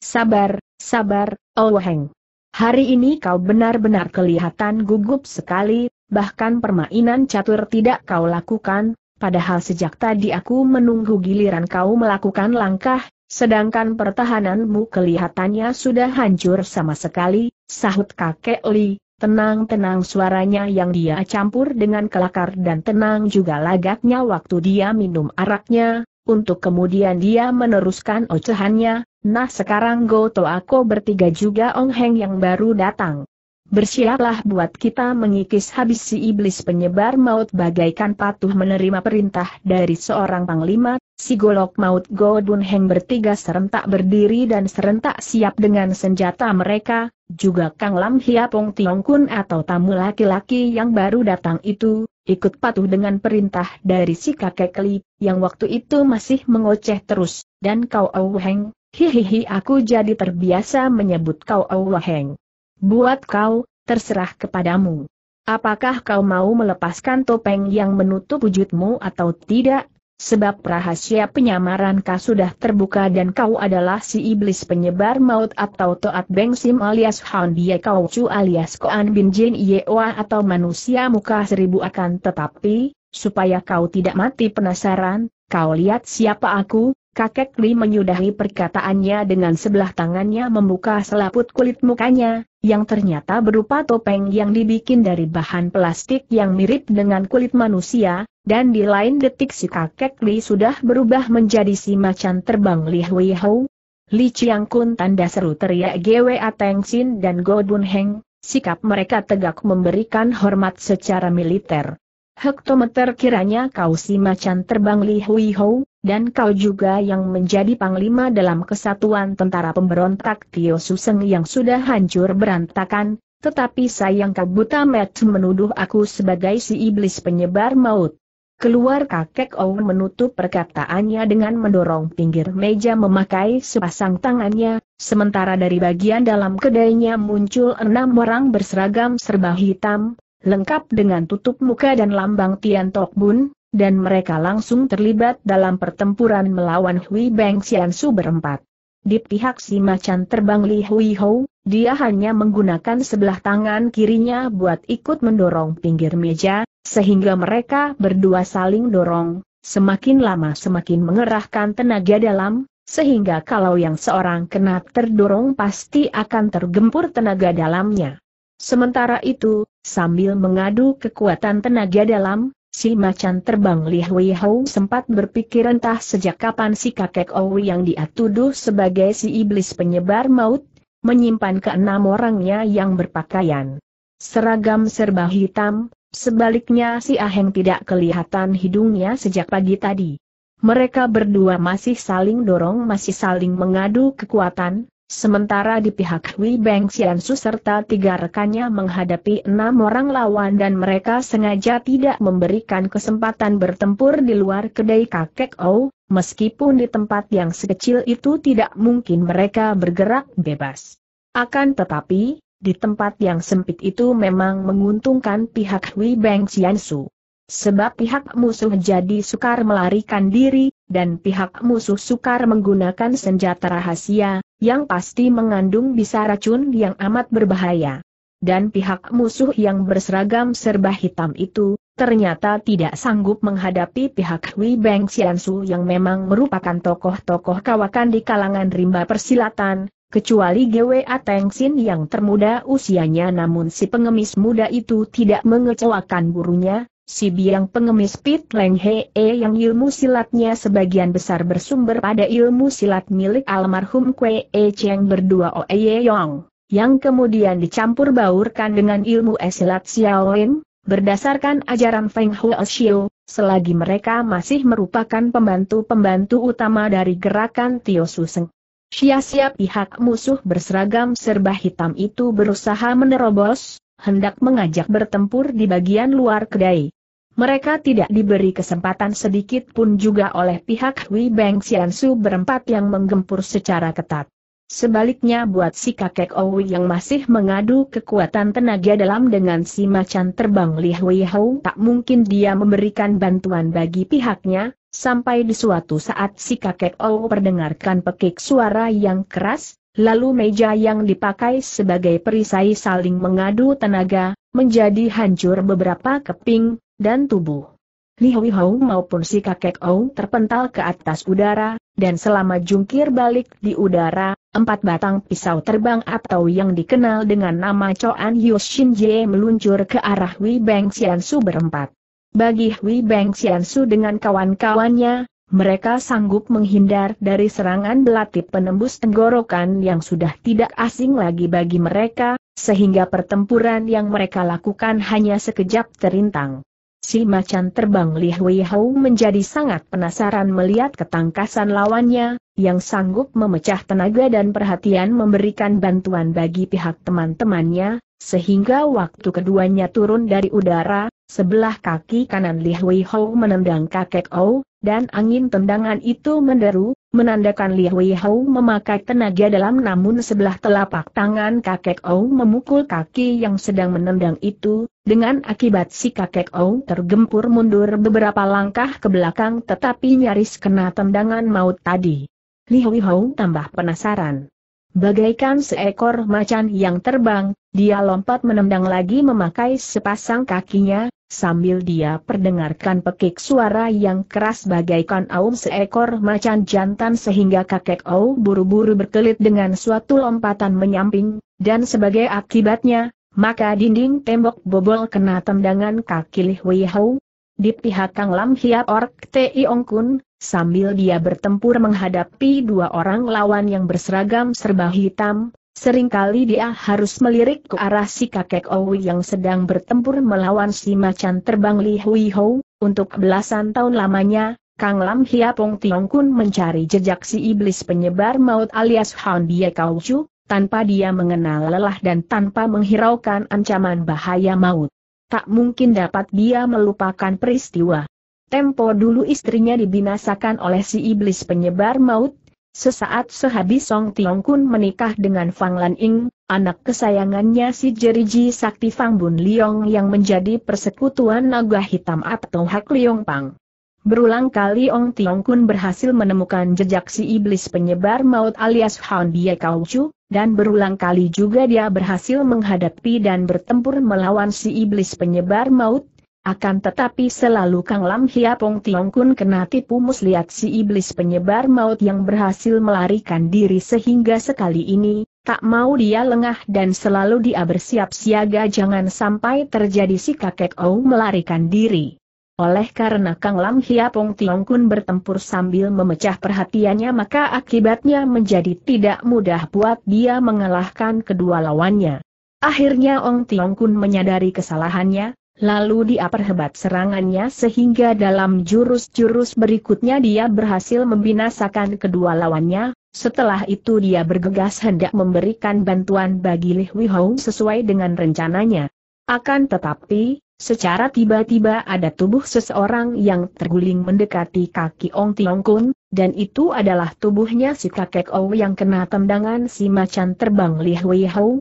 Sabar, sabar, Ou Heng. Hari ini kau benar-benar kelihatan gugup sekali. Bahkan permainan catur tidak kau lakukan, padahal sejak tadi aku menunggu giliran kau melakukan langkah, sedangkan pertahananmu kelihatannya sudah hancur sama sekali, sahut kakek Li, Tenang-tenang suaranya yang dia campur dengan kelakar dan tenang juga lagaknya waktu dia minum araknya, untuk kemudian dia meneruskan ocehannya, nah sekarang Go To Ako bertiga juga Ong Heng yang baru datang. Bersiaplah buat kita mengikis habis si iblis penyebar maut bagaikan patuh menerima perintah dari seorang panglima, si golok maut Go Bun Heng bertiga serentak berdiri dan serentak siap dengan senjata mereka. Juga Kang Lam Hiapong Tiong Kun atau tamu laki-laki yang baru datang itu, ikut patuh dengan perintah dari si kakek Li, yang waktu itu masih mengoceh terus, dan kau Au Heng, hihihi aku jadi terbiasa menyebut kau Au Heng. Buat kau, terserah kepadamu. Apakah kau mau melepaskan topeng yang menutup wujudmu atau tidak? Sebab rahasia penyamaran kau sudah terbuka dan kau adalah si iblis penyebar maut atau Toat Beng Sim alias Han Bie Kau Chu alias Koan Bin Jin Yewa atau manusia muka seribu akan tetapi, supaya kau tidak mati penasaran, kau lihat siapa aku, kakek Li menyudahi perkataannya dengan sebelah tangannya membuka selaput kulit mukanya, yang ternyata berupa topeng yang dibikin dari bahan plastik yang mirip dengan kulit manusia. Dan di lain detik si kakek Li sudah berubah menjadi si macan terbang Li Hui Hou. Li Chiang Kun tanda seru teriak Gwa Teng Sin dan Go Bun Heng, sikap mereka tegak memberikan hormat secara militer. Hektometer kiranya kau si macan terbang Li Hui Hou, dan kau juga yang menjadi panglima dalam kesatuan tentara pemberontak Tio Suseng yang sudah hancur berantakan, tetapi sayang kau buta mata menuduh aku sebagai si iblis penyebar maut. Keluar kakek Owen menutup perkataannya dengan mendorong pinggir meja memakai sepasang tangannya, sementara dari bagian dalam kedainya muncul enam orang berseragam serba hitam, lengkap dengan tutup muka dan lambang Tian Tok Bun, dan mereka langsung terlibat dalam pertempuran melawan Hui Beng Sian Su berempat. Di pihak si macan terbang Li Hui Hou, dia hanya menggunakan sebelah tangan kirinya buat ikut mendorong pinggir meja, sehingga mereka berdua saling dorong, semakin lama semakin mengerahkan tenaga dalam, sehingga kalau yang seorang kena terdorong pasti akan tergempur tenaga dalamnya. Sementara itu, sambil mengadu kekuatan tenaga dalam, si macan terbang Li Hui Hou sempat berpikir entah sejak kapan si kakek Owi yang dia tuduh sebagai si iblis penyebar maut, menyimpan keenam orangnya yang berpakaian seragam serba hitam. Sebaliknya si Aheng tidak kelihatan hidungnya sejak pagi tadi. Mereka berdua masih saling dorong, masih saling mengadu kekuatan, sementara di pihak Hui Beng Sian Su serta tiga rekannya menghadapi enam orang lawan dan mereka sengaja tidak memberikan kesempatan bertempur di luar kedai kakek Ou, meskipun di tempat yang sekecil itu tidak mungkin mereka bergerak bebas. Akan tetapi, di tempat yang sempit itu memang menguntungkan pihak Hui Beng Sian Su. Sebab pihak musuh jadi sukar melarikan diri, dan pihak musuh sukar menggunakan senjata rahasia, yang pasti mengandung bisa racun yang amat berbahaya. Dan pihak musuh yang berseragam serba hitam itu, ternyata tidak sanggup menghadapi pihak Hui Beng Sian Su yang memang merupakan tokoh-tokoh kawakan di kalangan rimba persilatan, kecuali Gwa Teng Sin yang termuda usianya, namun si pengemis muda itu tidak mengecewakan gurunya, si biang pengemis Pit Leng Hee yang ilmu silatnya sebagian besar bersumber pada ilmu silat milik almarhum Kwee Cheng berdua Oe Yong, yang kemudian dicampur baurkan dengan ilmu esilat Xiaolin, berdasarkan ajaran Feng Huo Xiu, selagi mereka masih merupakan pembantu-pembantu utama dari gerakan Tio Suseng. Sia-sia pihak musuh berseragam serba hitam itu berusaha menerobos, hendak mengajak bertempur di bagian luar kedai. Mereka tidak diberi kesempatan sedikit pun juga oleh pihak Hui Beng Sian Su berempat yang menggempur secara ketat. Sebaliknya buat si kakek Owi yang masih mengadu kekuatan tenaga dalam dengan si macan terbang Li Hui Hou, tak mungkin dia memberikan bantuan bagi pihaknya. Sampai di suatu saat si kakek Ou perdengarkan pekik suara yang keras, lalu meja yang dipakai sebagai perisai saling mengadu tenaga, menjadi hancur beberapa keping, dan tubuh Li Hui Hou maupun si kakek Ou terpental ke atas udara, dan selama jungkir balik di udara, Empat batang pisau terbang atau yang dikenal dengan nama Choan Yushin Jie meluncur ke arah Hui Beng Xian Su berempat. Bagi Hui Beng Xian Su dengan kawan-kawannya, mereka sanggup menghindar dari serangan belati penembus tenggorokan yang sudah tidak asing lagi bagi mereka, sehingga pertempuran yang mereka lakukan hanya sekejap terintang. Si macan terbang Li Hui Hao menjadi sangat penasaran melihat ketangkasan lawannya, yang sanggup memecah tenaga dan perhatian memberikan bantuan bagi pihak teman-temannya, sehingga waktu keduanya turun dari udara, sebelah kaki kanan Li Hui Hao menendang kakek Ou, dan angin tendangan itu menderu, menandakan Li Hui Hao memakai tenaga dalam, namun sebelah telapak tangan kakek Ou memukul kaki yang sedang menendang itu, dengan akibat si kakek Ou tergempur mundur beberapa langkah ke belakang tetapi nyaris kena tendangan maut tadi. Li Hui Hao tambah penasaran. Bagaikan seekor macan yang terbang, dia lompat menendang lagi memakai sepasang kakinya, sambil dia perdengarkan pekik suara yang keras bagaikan aum seekor macan jantan sehingga kakek Ou buru-buru berkelit dengan suatu lompatan menyamping, dan sebagai akibatnya, maka dinding tembok bobol kena tendangan kaki Li Hui Hao. Di pihak Kang Lam Hiap Ork Tiong Kun, sambil dia bertempur menghadapi dua orang lawan yang berseragam serba hitam, seringkali dia harus melirik ke arah si kakek Ou yang sedang bertempur melawan si macan terbang Li Hui Hao. Untuk belasan tahun lamanya, Kang Lam Hiap Ong Tiong Kun mencari jejak si iblis penyebar maut alias Han Bie Kau Chu, tanpa dia mengenal lelah dan tanpa menghiraukan ancaman bahaya maut. Tak mungkin dapat dia melupakan peristiwa tempo dulu istrinya dibinasakan oleh si iblis penyebar maut, sesaat sehabis Song Tiong Kun menikah dengan Fang Lan Ying, anak kesayangannya si Jeriji Sakti Fang Bun Liong yang menjadi persekutuan naga hitam atau Hak Liong Pang. Berulang kali Ong Tiong Kun berhasil menemukan jejak si iblis penyebar maut alias Han Bie Kau Chu, dan berulang kali juga dia berhasil menghadapi dan bertempur melawan si iblis penyebar maut. Akan tetapi selalu Kang Lam Hiap Ong Tiong Kun kena tipu muslihat si iblis penyebar maut yang berhasil melarikan diri, sehingga sekali ini, tak mau dia lengah dan selalu dia bersiap siaga jangan sampai terjadi si kakek Ou melarikan diri. Oleh karena Kang Lam Hiap Ong Tiong Kun bertempur sambil memecah perhatiannya, maka akibatnya menjadi tidak mudah buat dia mengalahkan kedua lawannya. Akhirnya Ong Tiong Kun menyadari kesalahannya, lalu dia perhebat serangannya sehingga dalam jurus-jurus berikutnya dia berhasil membinasakan kedua lawannya. Setelah itu dia bergegas hendak memberikan bantuan bagi Li Hui Hao sesuai dengan rencananya. Akan tetapi, secara tiba-tiba ada tubuh seseorang yang terguling mendekati kaki Ong Tiong Kun, dan itu adalah tubuhnya si kakek Ou yang kena tendangan si macan terbang Li Hui Hao.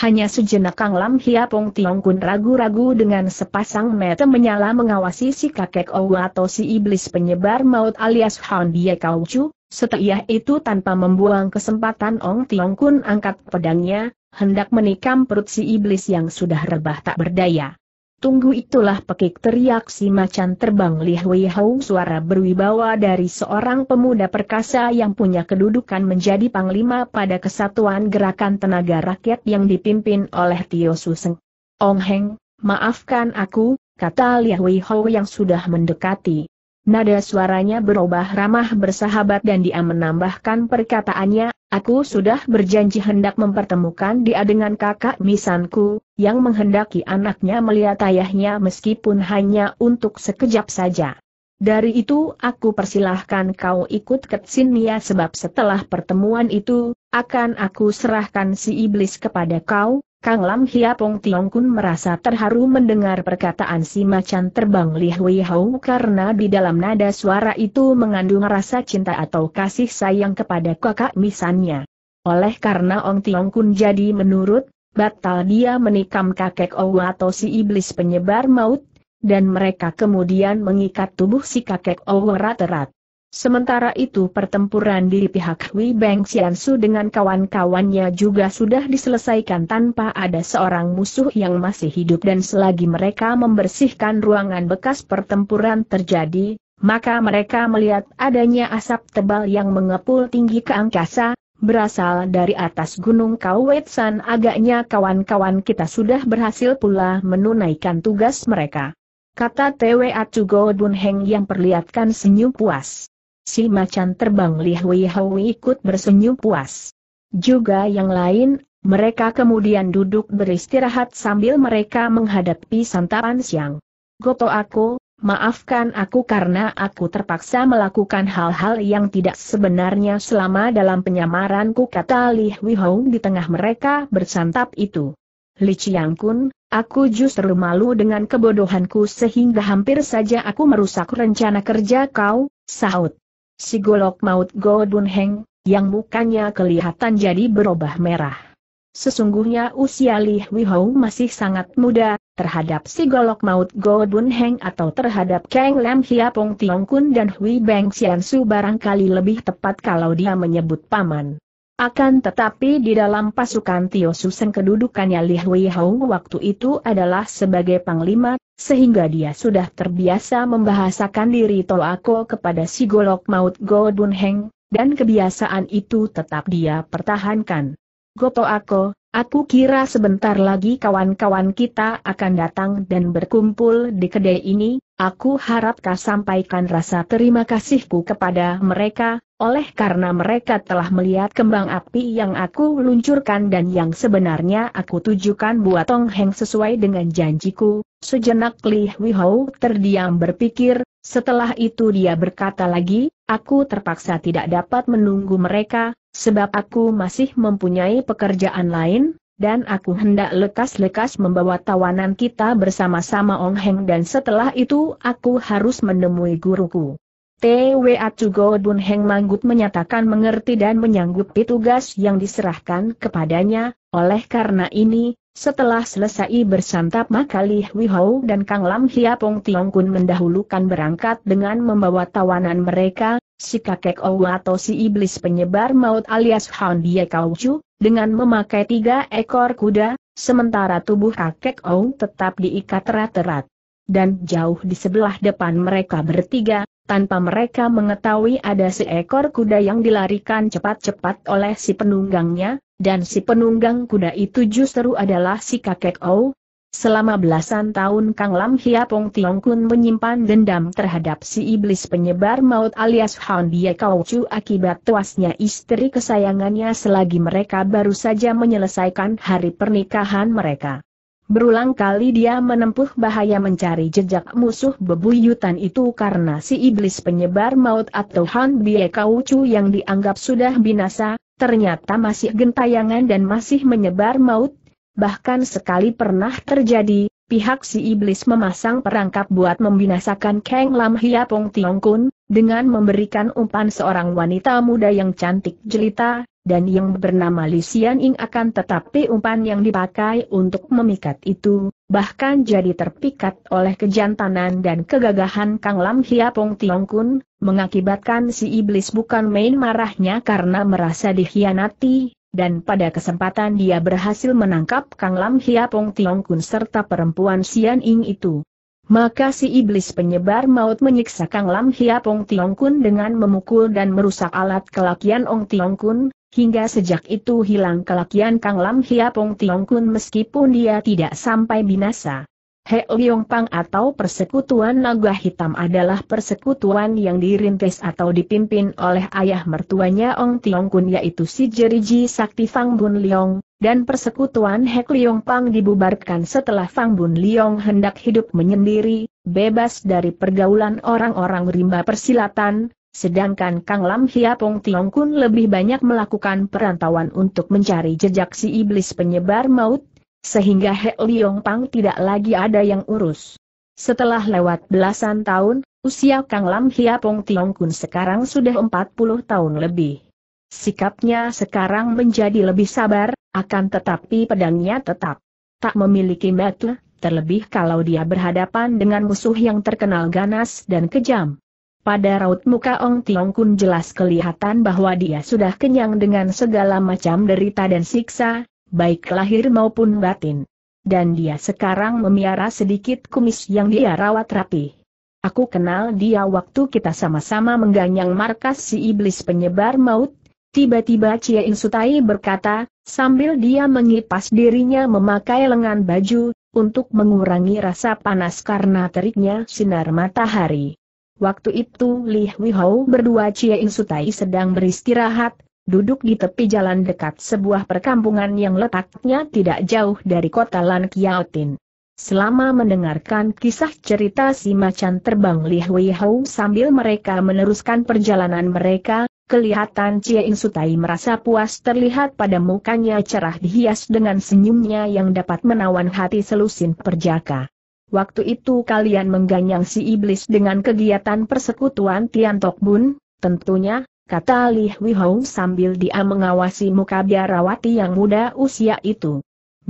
Hanya sejenak Kang Lam Hiap Ong Tiong Kun ragu-ragu dengan sepasang mata menyala mengawasi si kakek Ou atau si iblis penyebar maut alias Han Bie Kau Chu. Setelah itu tanpa membuang kesempatan Ong Tiong Kun angkat pedangnya, hendak menikam perut si iblis yang sudah rebah tak berdaya. Tunggu, itulah pekik teriak si macan terbang Li Hui Hao, suara berwibawa dari seorang pemuda perkasa yang punya kedudukan menjadi panglima pada kesatuan gerakan tenaga rakyat yang dipimpin oleh Tio Su Seng. "Ong Heng, maafkan aku," kata Li Hui Hao yang sudah mendekati. Nada suaranya berubah ramah bersahabat dan dia menambahkan perkataannya, "Aku sudah berjanji hendak mempertemukan dia dengan kakak misanku, yang menghendaki anaknya melihat ayahnya meskipun hanya untuk sekejap saja. Dari itu aku persilahkan kau ikut ke Tsinia sebab setelah pertemuan itu, akan aku serahkan si iblis kepada kau." Kang Lam Hiap Ong Tiong Kun merasa terharu mendengar perkataan si macan terbang Li Hui Hao karena di dalam nada suara itu mengandung rasa cinta atau kasih sayang kepada kakak misannya. Oleh karena Ong Tiong Kun jadi menurut, batal dia menikam kakek Ou atau si iblis penyebar maut, dan mereka kemudian mengikat tubuh si kakek Ou erat-erat. Sementara itu pertempuran di pihak Hui Beng Xian Su dengan kawan-kawannya juga sudah diselesaikan tanpa ada seorang musuh yang masih hidup, dan selagi mereka membersihkan ruangan bekas pertempuran terjadi, maka mereka melihat adanya asap tebal yang mengepul tinggi ke angkasa, berasal dari atas gunung Kauwetsan. Agaknya kawan-kawan kita sudah berhasil pula menunaikan tugas mereka. Kata T W A Chugo Bunheng yang perlihatkan senyum puas. Si macan terbang Li Hui Hui ikut bersenyum puas. Juga yang lain, mereka kemudian duduk beristirahat sambil mereka menghadapi santapan siang. Goto aku, maafkan aku karena aku terpaksa melakukan hal-hal yang tidak sebenarnya selama dalam penyamaranku, kata Li Huihong di tengah mereka bersantap itu. Li Chiangkun, aku justru malu dengan kebodohanku sehingga hampir saja aku merusak rencana kerja kau, sahut si golok maut Go Dunheng, yang mukanya kelihatan jadi berubah merah. Sesungguhnya usia Li Huihong masih sangat muda. Terhadap si golok maut Go Dunheng atau terhadap Kang Lam Hiapong Tiongkun dan Hui Beng Xiansu barangkali lebih tepat kalau dia menyebut paman. Akan tetapi di dalam pasukan Tio Suseng kedudukannya Li Huihong waktu itu adalah sebagai panglima, sehingga dia sudah terbiasa membahasakan diri Toako kepada si golok maut Go Dunheng, dan kebiasaan itu tetap dia pertahankan. Gotoako, aku kira sebentar lagi kawan-kawan kita akan datang dan berkumpul di kedai ini. Aku harap kau sampaikan rasa terima kasihku kepada mereka, oleh karena mereka telah melihat kembang api yang aku luncurkan dan yang sebenarnya aku tujukan buat Tong Heng sesuai dengan janjiku. Sejenak Li Huihong terdiam berpikir, setelah itu dia berkata lagi, aku terpaksa tidak dapat menunggu mereka. Sebab aku masih mempunyai pekerjaan lain, dan aku hendak lekas-lekas membawa tawanan kita bersama-sama Ong Heng, dan setelah itu aku harus menemui guruku. T W A Chugo Bunheng manggut menyatakan mengerti dan menyanggupi tugas yang diserahkan kepadanya. Oleh karena ini, setelah selesai bersantap maka Li Huihong dan Kang Lam Hiapong Tiongkun mendahulukan berangkat dengan membawa tawanan mereka, si kakek Ou atau si iblis penyebar maut alias Han Die Kaucu, dengan memakai tiga ekor kuda, sementara tubuh kakek Ou tetap diikat erat-erat. Dan jauh di sebelah depan mereka bertiga, tanpa mereka mengetahui ada seekor kuda yang dilarikan cepat-cepat oleh si penunggangnya, dan si penunggang kuda itu justru adalah si kakek Ou. Selama belasan tahun Kang Lam Hiapong Tiongkun menyimpan dendam terhadap si iblis penyebar maut alias Han Die Kaucu akibat tuasnya istri kesayangannya selagi mereka baru saja menyelesaikan hari pernikahan mereka. Berulang kali dia menempuh bahaya mencari jejak musuh bebuyutan itu karena si iblis penyebar maut atau Han Die Kaucu yang dianggap sudah binasa, ternyata masih gentayangan dan masih menyebar maut. Bahkan sekali pernah terjadi, pihak si iblis memasang perangkap buat membinasakan Kang Lam Hiapong Tiongkun, dengan memberikan umpan seorang wanita muda yang cantik jelita, dan yang bernama Li Xian Ying. Akan tetapi umpan yang dipakai untuk memikat itu, bahkan jadi terpikat oleh kejantanan dan kegagahan Kang Lam Hiapong Tiongkun, mengakibatkan si iblis bukan main marahnya karena merasa dikhianati. Dan pada kesempatan dia berhasil menangkap Kang Lam Hiapong Tiongkun serta perempuan Xian Ying itu. Maka si iblis penyebar maut menyiksa Kang Lam Hiapong Tiongkun dengan memukul dan merusak alat kelakian Ong Tiongkun, hingga sejak itu hilang kelakian Kang Lam Hiapong Tiongkun meskipun dia tidak sampai binasa. Heoyongpang atau persekutuan naga hitam adalah persekutuan yang dirintis atau dipimpin oleh ayah mertuanya Ong Tiongkun yaitu si Jeriji Sakti Fang Bun Liong, dan persekutuan Heoyongpang dibubarkan setelah Fang Bun Liong hendak hidup menyendiri, bebas dari pergaulan orang-orang rimba persilatan, sedangkan Kang Lam Hiapong Tiongkun lebih banyak melakukan perantauan untuk mencari jejak si iblis penyebar maut, sehingga Heoyongpang tidak lagi ada yang urus. Setelah lewat belasan tahun, usia Kang Lam Hiapong Tiongkun sekarang sudah empat puluh tahun lebih. Sikapnya sekarang menjadi lebih sabar, akan tetapi pedangnya tetap tak memiliki mata, terlebih kalau dia berhadapan dengan musuh yang terkenal ganas dan kejam. Pada raut muka Ong Tiongkun jelas kelihatan bahwa dia sudah kenyang dengan segala macam derita dan siksa, baik lahir maupun batin. Dan dia sekarang memiara sedikit kumis yang dia rawat rapi. Aku kenal dia waktu kita sama-sama mengganyang markas si iblis penyebar maut, Tiba-tiba Cie In Sutai berkata, sambil dia mengipas dirinya memakai lengan baju, untuk mengurangi rasa panas karena teriknya sinar matahari. Waktu itu Li Huihao berdua Cie In Sutai sedang beristirahat, duduk di tepi jalan dekat sebuah perkampungan yang letaknya tidak jauh dari kota Lan Kiaotin. Selama mendengarkan kisah cerita si macan terbang Li Huihao sambil mereka meneruskan perjalanan mereka, kelihatan Cie In Sutai merasa puas terlihat pada mukanya cerah dihias dengan senyumnya yang dapat menawan hati selusin perjaka. Waktu itu kalian mengganyang si iblis dengan kegiatan persekutuan Tian Tok Bun, tentunya, kata Li Huihao sambil dia mengawasi muka biarawati yang muda usia itu.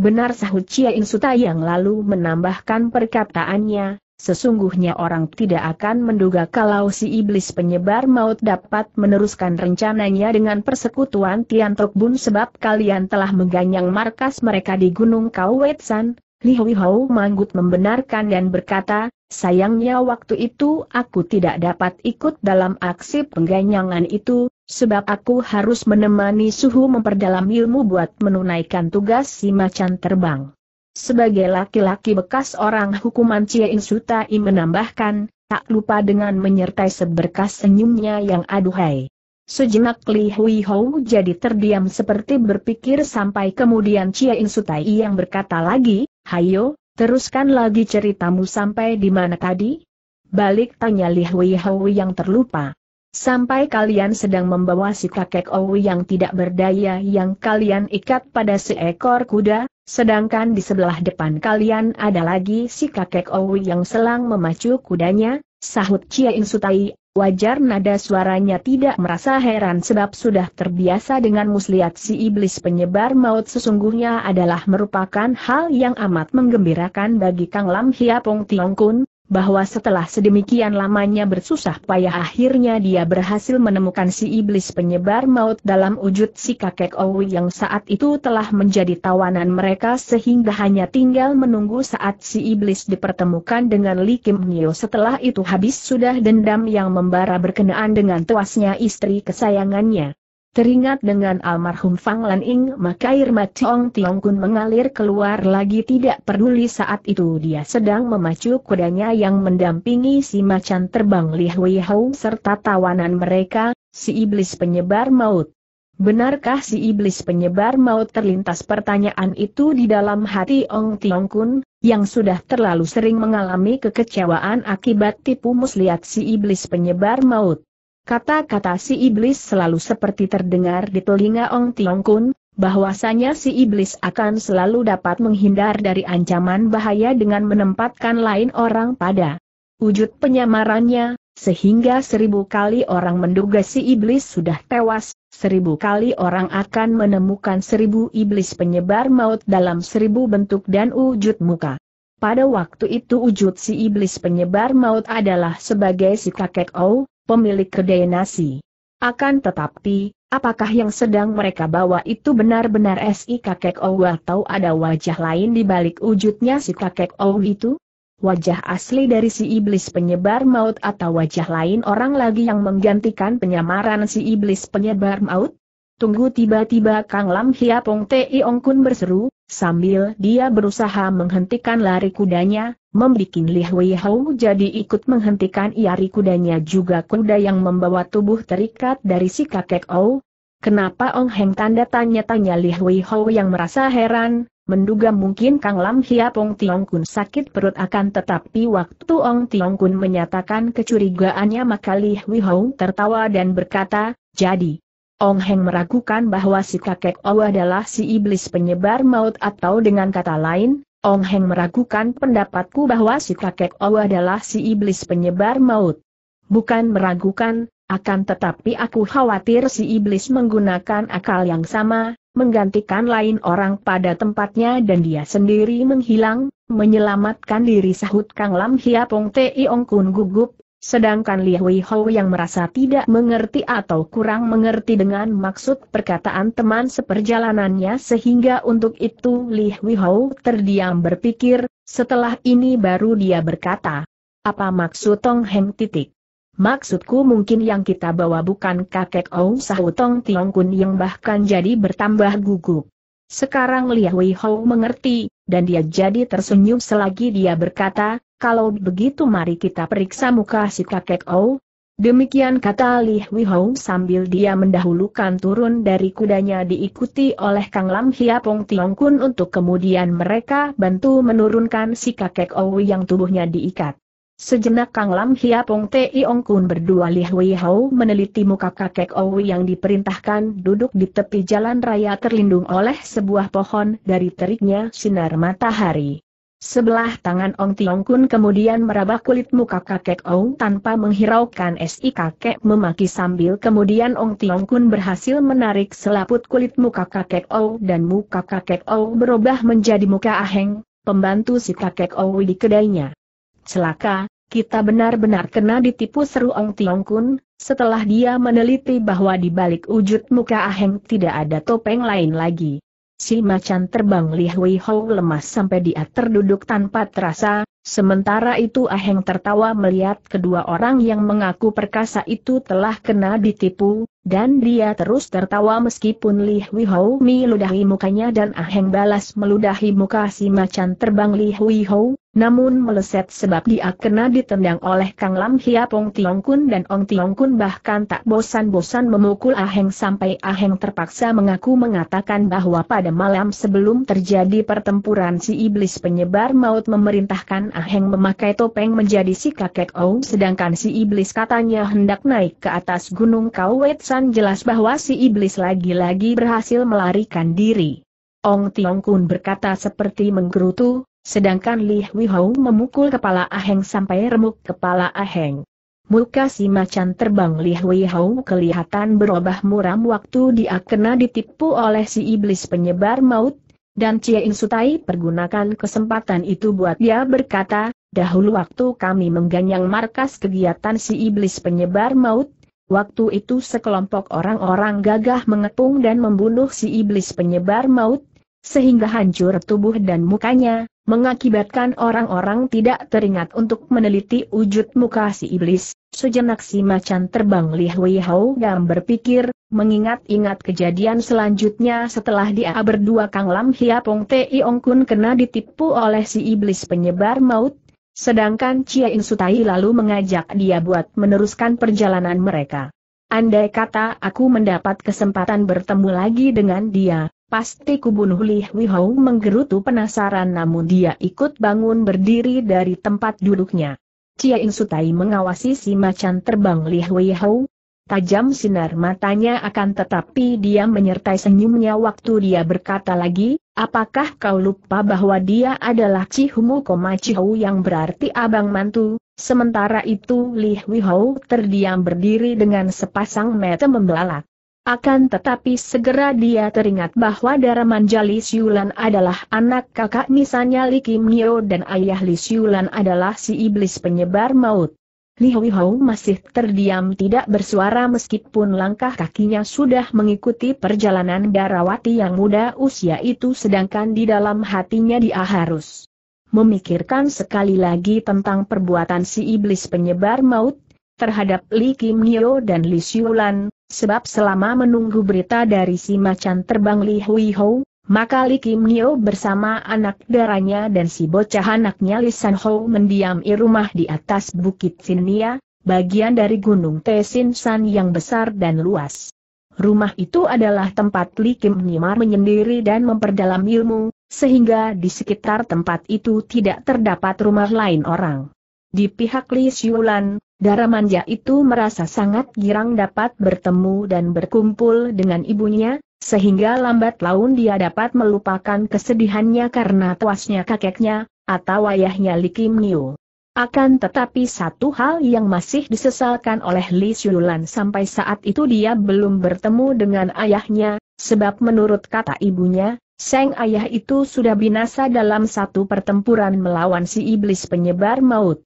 Benar, sahut Cie In Sutai yang lalu menambahkan perkataannya. Sesungguhnya orang tidak akan menduga kalau si iblis penyebar maut dapat meneruskan rencananya dengan persekutuan Tian Tok Bun, sebab kalian telah mengganyang markas mereka di Gunung Kauwetsan. Li Huihao manggut membenarkan dan berkata, sayangnya waktu itu aku tidak dapat ikut dalam aksi pengganyangan itu, sebab aku harus menemani Suhu memperdalam ilmu buat menunaikan tugas si macan terbang. Sebagai laki-laki bekas orang hukuman, Cie In Sutai menambahkan, tak lupa dengan menyertai seberkas senyumnya yang aduhai. Sejenak Li Huihao jadi terdiam seperti berpikir, sampai kemudian Cie In Sutai yang berkata lagi, hayo, teruskan lagi ceritamu, sampai di mana tadi? Balik, tanya Li Huihao yang terlupa. Sampai kalian sedang membawa si kakek Owi yang tidak berdaya yang kalian ikat pada seekor kuda, sedangkan di sebelah depan kalian ada lagi si kakek Owi yang selang memacu kudanya, sahut Cie In Sutai. Wajar nada suaranya tidak merasa heran sebab sudah terbiasa dengan muslihat si iblis penyebar maut sesungguhnya adalah merupakan hal yang amat menggembirakan bagi Kang Lam Hiapong Tiongkun, bahwa setelah sedemikian lamanya bersusah payah akhirnya dia berhasil menemukan si iblis penyebar maut dalam wujud si kakek Owi yang saat itu telah menjadi tawanan mereka, sehingga hanya tinggal menunggu saat si iblis dipertemukan dengan Li Kim Nio. Setelah itu habis sudah dendam yang membara berkenaan dengan tuasnya istri kesayangannya. Teringat dengan almarhum Fang Lan Ing, maka air mata Ong Tiongkun mengalir keluar lagi. Tidak peduli saat itu dia sedang memacu kudanya yang mendampingi si macan terbang Li Huihao serta tawanan mereka, si iblis penyebar maut. Benarkah si iblis penyebar maut? Terlintas pertanyaan itu di dalam hati Ong Tiongkun, yang sudah terlalu sering mengalami kekecewaan akibat tipu muslihat si iblis penyebar maut. Kata-kata si iblis selalu seperti terdengar di telinga Ong Tiongkun, bahwasanya si iblis akan selalu dapat menghindar dari ancaman bahaya dengan menempatkan lain orang pada wujud penyamarannya, sehingga seribu kali orang menduga si iblis sudah tewas, seribu kali orang akan menemukan seribu iblis penyebar maut dalam seribu bentuk dan wujud muka. Pada waktu itu wujud si iblis penyebar maut adalah sebagai si kakek Ou, pemilik kedai nasi. Akan tetapi, apakah yang sedang mereka bawa itu benar-benar si kakek Ou atau ada wajah lain di balik wujudnya si kakek Ou itu? Wajah asli dari si iblis penyebar maut atau wajah lain orang lagi yang menggantikan penyamaran si iblis penyebar maut? Tunggu, tiba-tiba Kang Lam Hiapong Tiongkun berseru, sambil dia berusaha menghentikan lari kudanya, membikin Li Huihao jadi ikut menghentikan lari kudanya juga. Kuda yang membawa tubuh terikat dari si kakek Ou. Kenapa Ong Heng? Tanda tanya tanya Li Huihao yang merasa heran, menduga mungkin Kang Lam Hiapong Tiongkun sakit perut. Akan tetapi waktu Ong Tiongkun menyatakan kecurigaannya, maka Li Huihao tertawa dan berkata, jadi Ong Heng meragukan bahwa si kakek Ou adalah si iblis penyebar maut, atau dengan kata lain, Ong Heng meragukan pendapatku bahwa si kakek Ou adalah si iblis penyebar maut. Bukan meragukan, akan tetapi aku khawatir si iblis menggunakan akal yang sama, menggantikan lain orang pada tempatnya dan dia sendiri menghilang, menyelamatkan diri, sahut Kang Lam Hiapong Tiongkun gugup, sedangkan Li Huihao yang merasa tidak mengerti atau kurang mengerti dengan maksud perkataan teman seperjalanannya, sehingga untuk itu Li Huihao terdiam berpikir. Setelah ini baru dia berkata, apa maksud Ong Heng titik? Maksudku mungkin yang kita bawa bukan kakek Ong Sahu Tong Tiong Kun yang bahkan jadi bertambah gugup. Sekarang Lia Wei Hou mengerti, dan dia jadi tersenyum selagi dia berkata, kalau begitu mari kita periksa muka si kakek Ong. Demikian kata Li Hui Hou sambil dia mendahulukan turun dari kudanya diikuti oleh Kang Lam Hiapong Tiong Kun untuk kemudian mereka bantu menurunkan si kakek Ong yang tubuhnya diikat. Sejenak Kang Lam Hiapong Tiong Kun berdua Li Hui Hou meneliti muka kakek Ong yang diperintahkan duduk di tepi jalan raya terlindung oleh sebuah pohon dari teriknya sinar matahari. Sebelah tangan Ong Tiong Kun kemudian meraba kulit muka kakek Ong tanpa menghiraukan si kakek memaki sambil kemudian Ong Tiong Kun berhasil menarik selaput kulit muka kakek Ong dan muka kakek Ong berubah menjadi muka aheng, pembantu si kakek Ong di kedainya. Celaka, kita benar-benar kena ditipu seru Ong Tiong Kun, setelah dia meneliti bahwa di balik wujud muka aheng tidak ada topeng lain lagi. Si macan terbang Li Hui Hou lemas sampai dia terduduk tanpa terasa, sementara itu aheng tertawa melihat kedua orang yang mengaku perkasa itu telah kena ditipu, dan dia terus tertawa meskipun Li Hui Hou meludahi mukanya dan aheng balas meludahi muka si macan terbang Li Hui Hou, namun meleset sebab dia kena ditendang oleh Kang Lam Hiapong Tiong Kun dan Ong Tiong Kun bahkan tak bosan-bosan memukul aheng sampai aheng terpaksa mengaku mengatakan bahwa pada malam sebelum terjadi pertempuran si iblis penyebar maut memerintahkan aheng memakai topeng menjadi si kakek Ong sedangkan si iblis katanya hendak naik ke atas gunung Kawetsan jelas bahwa si iblis lagi-lagi berhasil melarikan diri. Ong Tiong Kun berkata seperti menggerutu. Sedangkan Li Hui Hou memukul kepala aheng sampai remuk kepala aheng. Muka si macan terbang Li Hui Hou kelihatan berubah muram waktu dia kena ditipu oleh si iblis penyebar maut, dan Cie In Sutai pergunakan kesempatan itu buat dia berkata, dahulu waktu kami mengganyang markas kegiatan si iblis penyebar maut, waktu itu sekelompok orang-orang gagah mengepung dan membunuh si iblis penyebar maut, sehingga hancur tubuh dan mukanya, mengakibatkan orang-orang tidak teringat untuk meneliti wujud muka si iblis. Sejenak si macan terbang Li Hui Hou dan berpikir, mengingat-ingat kejadian selanjutnya setelah dia berdua Kang Lam Hiapong Tiong Kun kena ditipu oleh si iblis penyebar maut, sedangkan Cie In Sutai lalu mengajak dia buat meneruskan perjalanan mereka. Andai kata aku mendapat kesempatan bertemu lagi dengan dia, pasti kubunuh. Li Hui Hou menggerutu penasaran namun dia ikut bangun berdiri dari tempat duduknya. Cie In Sutai mengawasi si macan terbang Li Hui Hou. Tajam sinar matanya akan tetapi dia menyertai senyumnya waktu dia berkata lagi, apakah kau lupa bahwa dia adalah Cihumu Koma Cihou yang berarti abang mantu? Sementara itu Li Hui Hou terdiam berdiri dengan sepasang mata membelalak. Akan tetapi segera dia teringat bahwa Daraman Jali Siulan adalah anak kakak misalnya Li Kim Nio dan ayah Li Siulan adalah si iblis penyebar maut. Li Hui Hou masih terdiam tidak bersuara meskipun langkah kakinya sudah mengikuti perjalanan Darawati yang muda usia itu sedangkan di dalam hatinya dia harus memikirkan sekali lagi tentang perbuatan si iblis penyebar maut terhadap Li Kim Nio dan Li Siulan. Sebab selama menunggu berita dari si macan terbang Li Hui Hou, maka Li Kim Nio bersama anak darahnya dan si bocah anaknya Li San Hou mendiam di rumah di atas Bukit Sinia, bagian dari Gunung Tesin San yang besar dan luas. Rumah itu adalah tempat Li Kim Nio menyendiri dan memperdalam ilmu, sehingga di sekitar tempat itu tidak terdapat rumah lain orang. Di pihak Li Siulan, Daramanja itu merasa sangat girang dapat bertemu dan berkumpul dengan ibunya, sehingga lambat laun dia dapat melupakan kesedihannya karena tuasnya kakeknya, atau ayahnya Li Kim Nio. Akan tetapi satu hal yang masih disesalkan oleh Li Siulan sampai saat itu dia belum bertemu dengan ayahnya, sebab menurut kata ibunya, sang ayah itu sudah binasa dalam satu pertempuran melawan si iblis penyebar maut.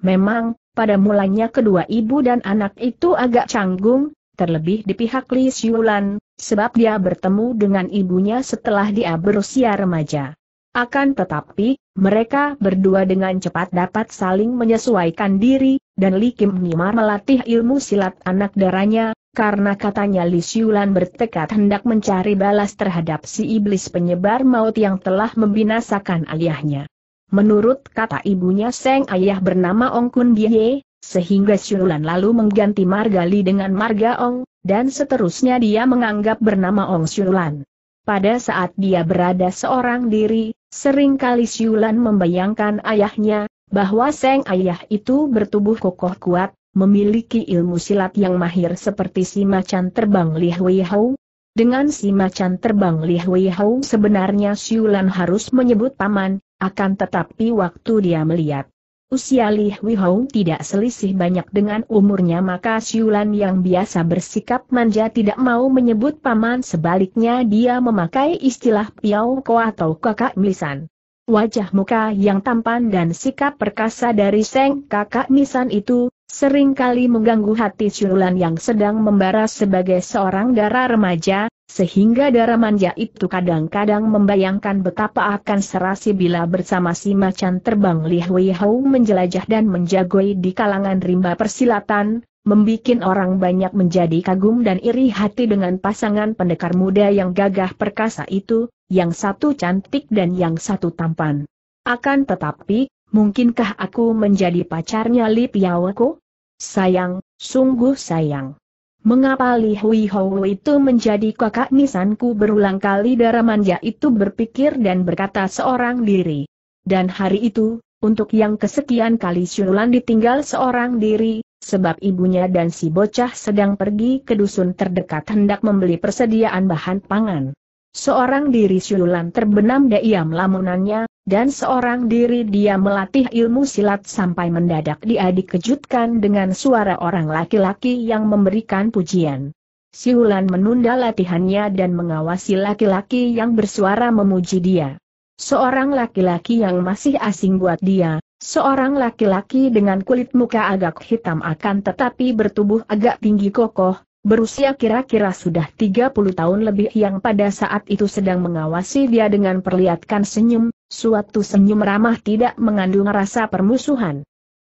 Memang, pada mulanya kedua ibu dan anak itu agak canggung, terlebih di pihak Li Siulan, sebab dia bertemu dengan ibunya setelah dia berusia remaja. Akan tetapi, mereka berdua dengan cepat dapat saling menyesuaikan diri, dan Li Kim Mimar melatih ilmu silat anak darahnya, karena katanya Li Siulan bertekad hendak mencari balas terhadap si iblis penyebar maut yang telah membinasakan ayahnya. Menurut kata ibunya, sang ayah bernama Ong Kun Bie, sehingga Siulan lalu mengganti marga Li dengan marga Ong, dan seterusnya dia menganggap bernama Ong Siulan. Pada saat dia berada seorang diri, seringkali Siulan membayangkan ayahnya, bahwa sang ayah itu bertubuh kokoh kuat, memiliki ilmu silat yang mahir seperti si macan terbang Li Hui Hao. Dengan si macan terbang Li Hui Hao sebenarnya Siulan harus menyebut paman. Akan tetapi waktu dia melihat usia Li Hui Hao tidak selisih banyak dengan umurnya, maka Siulan yang biasa bersikap manja tidak mau menyebut paman, sebaliknya dia memakai istilah Piao Ko atau kakak nisan. Wajah muka yang tampan dan sikap perkasa dari sang kakak nisan itu seringkali mengganggu hati Siulan yang sedang membara sebagai seorang dara remaja, sehingga darah manja itu kadang-kadang membayangkan betapa akan serasi bila bersama si macan terbang Li Hui Hao menjelajah dan menjagoi di kalangan rimba persilatan, membikin orang banyak menjadi kagum dan iri hati dengan pasangan pendekar muda yang gagah perkasa itu, yang satu cantik dan yang satu tampan. Akan tetapi, mungkinkah aku menjadi pacarnya Li Piaoku? Sayang, sungguh sayang. Mengapa Li Hui Hao itu menjadi kakak nisanku? Berulang kali darah manja itu berpikir dan berkata seorang diri. Dan hari itu, untuk yang kesekian kali Siulan ditinggal seorang diri, sebab ibunya dan si bocah sedang pergi ke dusun terdekat hendak membeli persediaan bahan pangan. Seorang diri Siulan terbenam diam lamunannya, dan seorang diri dia melatih ilmu silat sampai mendadak dia dikejutkan dengan suara orang laki-laki yang memberikan pujian. Siulan menunda latihannya dan mengawasi laki-laki yang bersuara memuji dia. Seorang laki-laki yang masih asing buat dia, seorang laki-laki dengan kulit muka agak hitam akan tetapi bertubuh agak tinggi kokoh, berusia kira-kira sudah tiga puluh tahun lebih, yang pada saat itu sedang mengawasi dia dengan perlihatkan senyum, suatu senyum ramah tidak mengandung rasa permusuhan.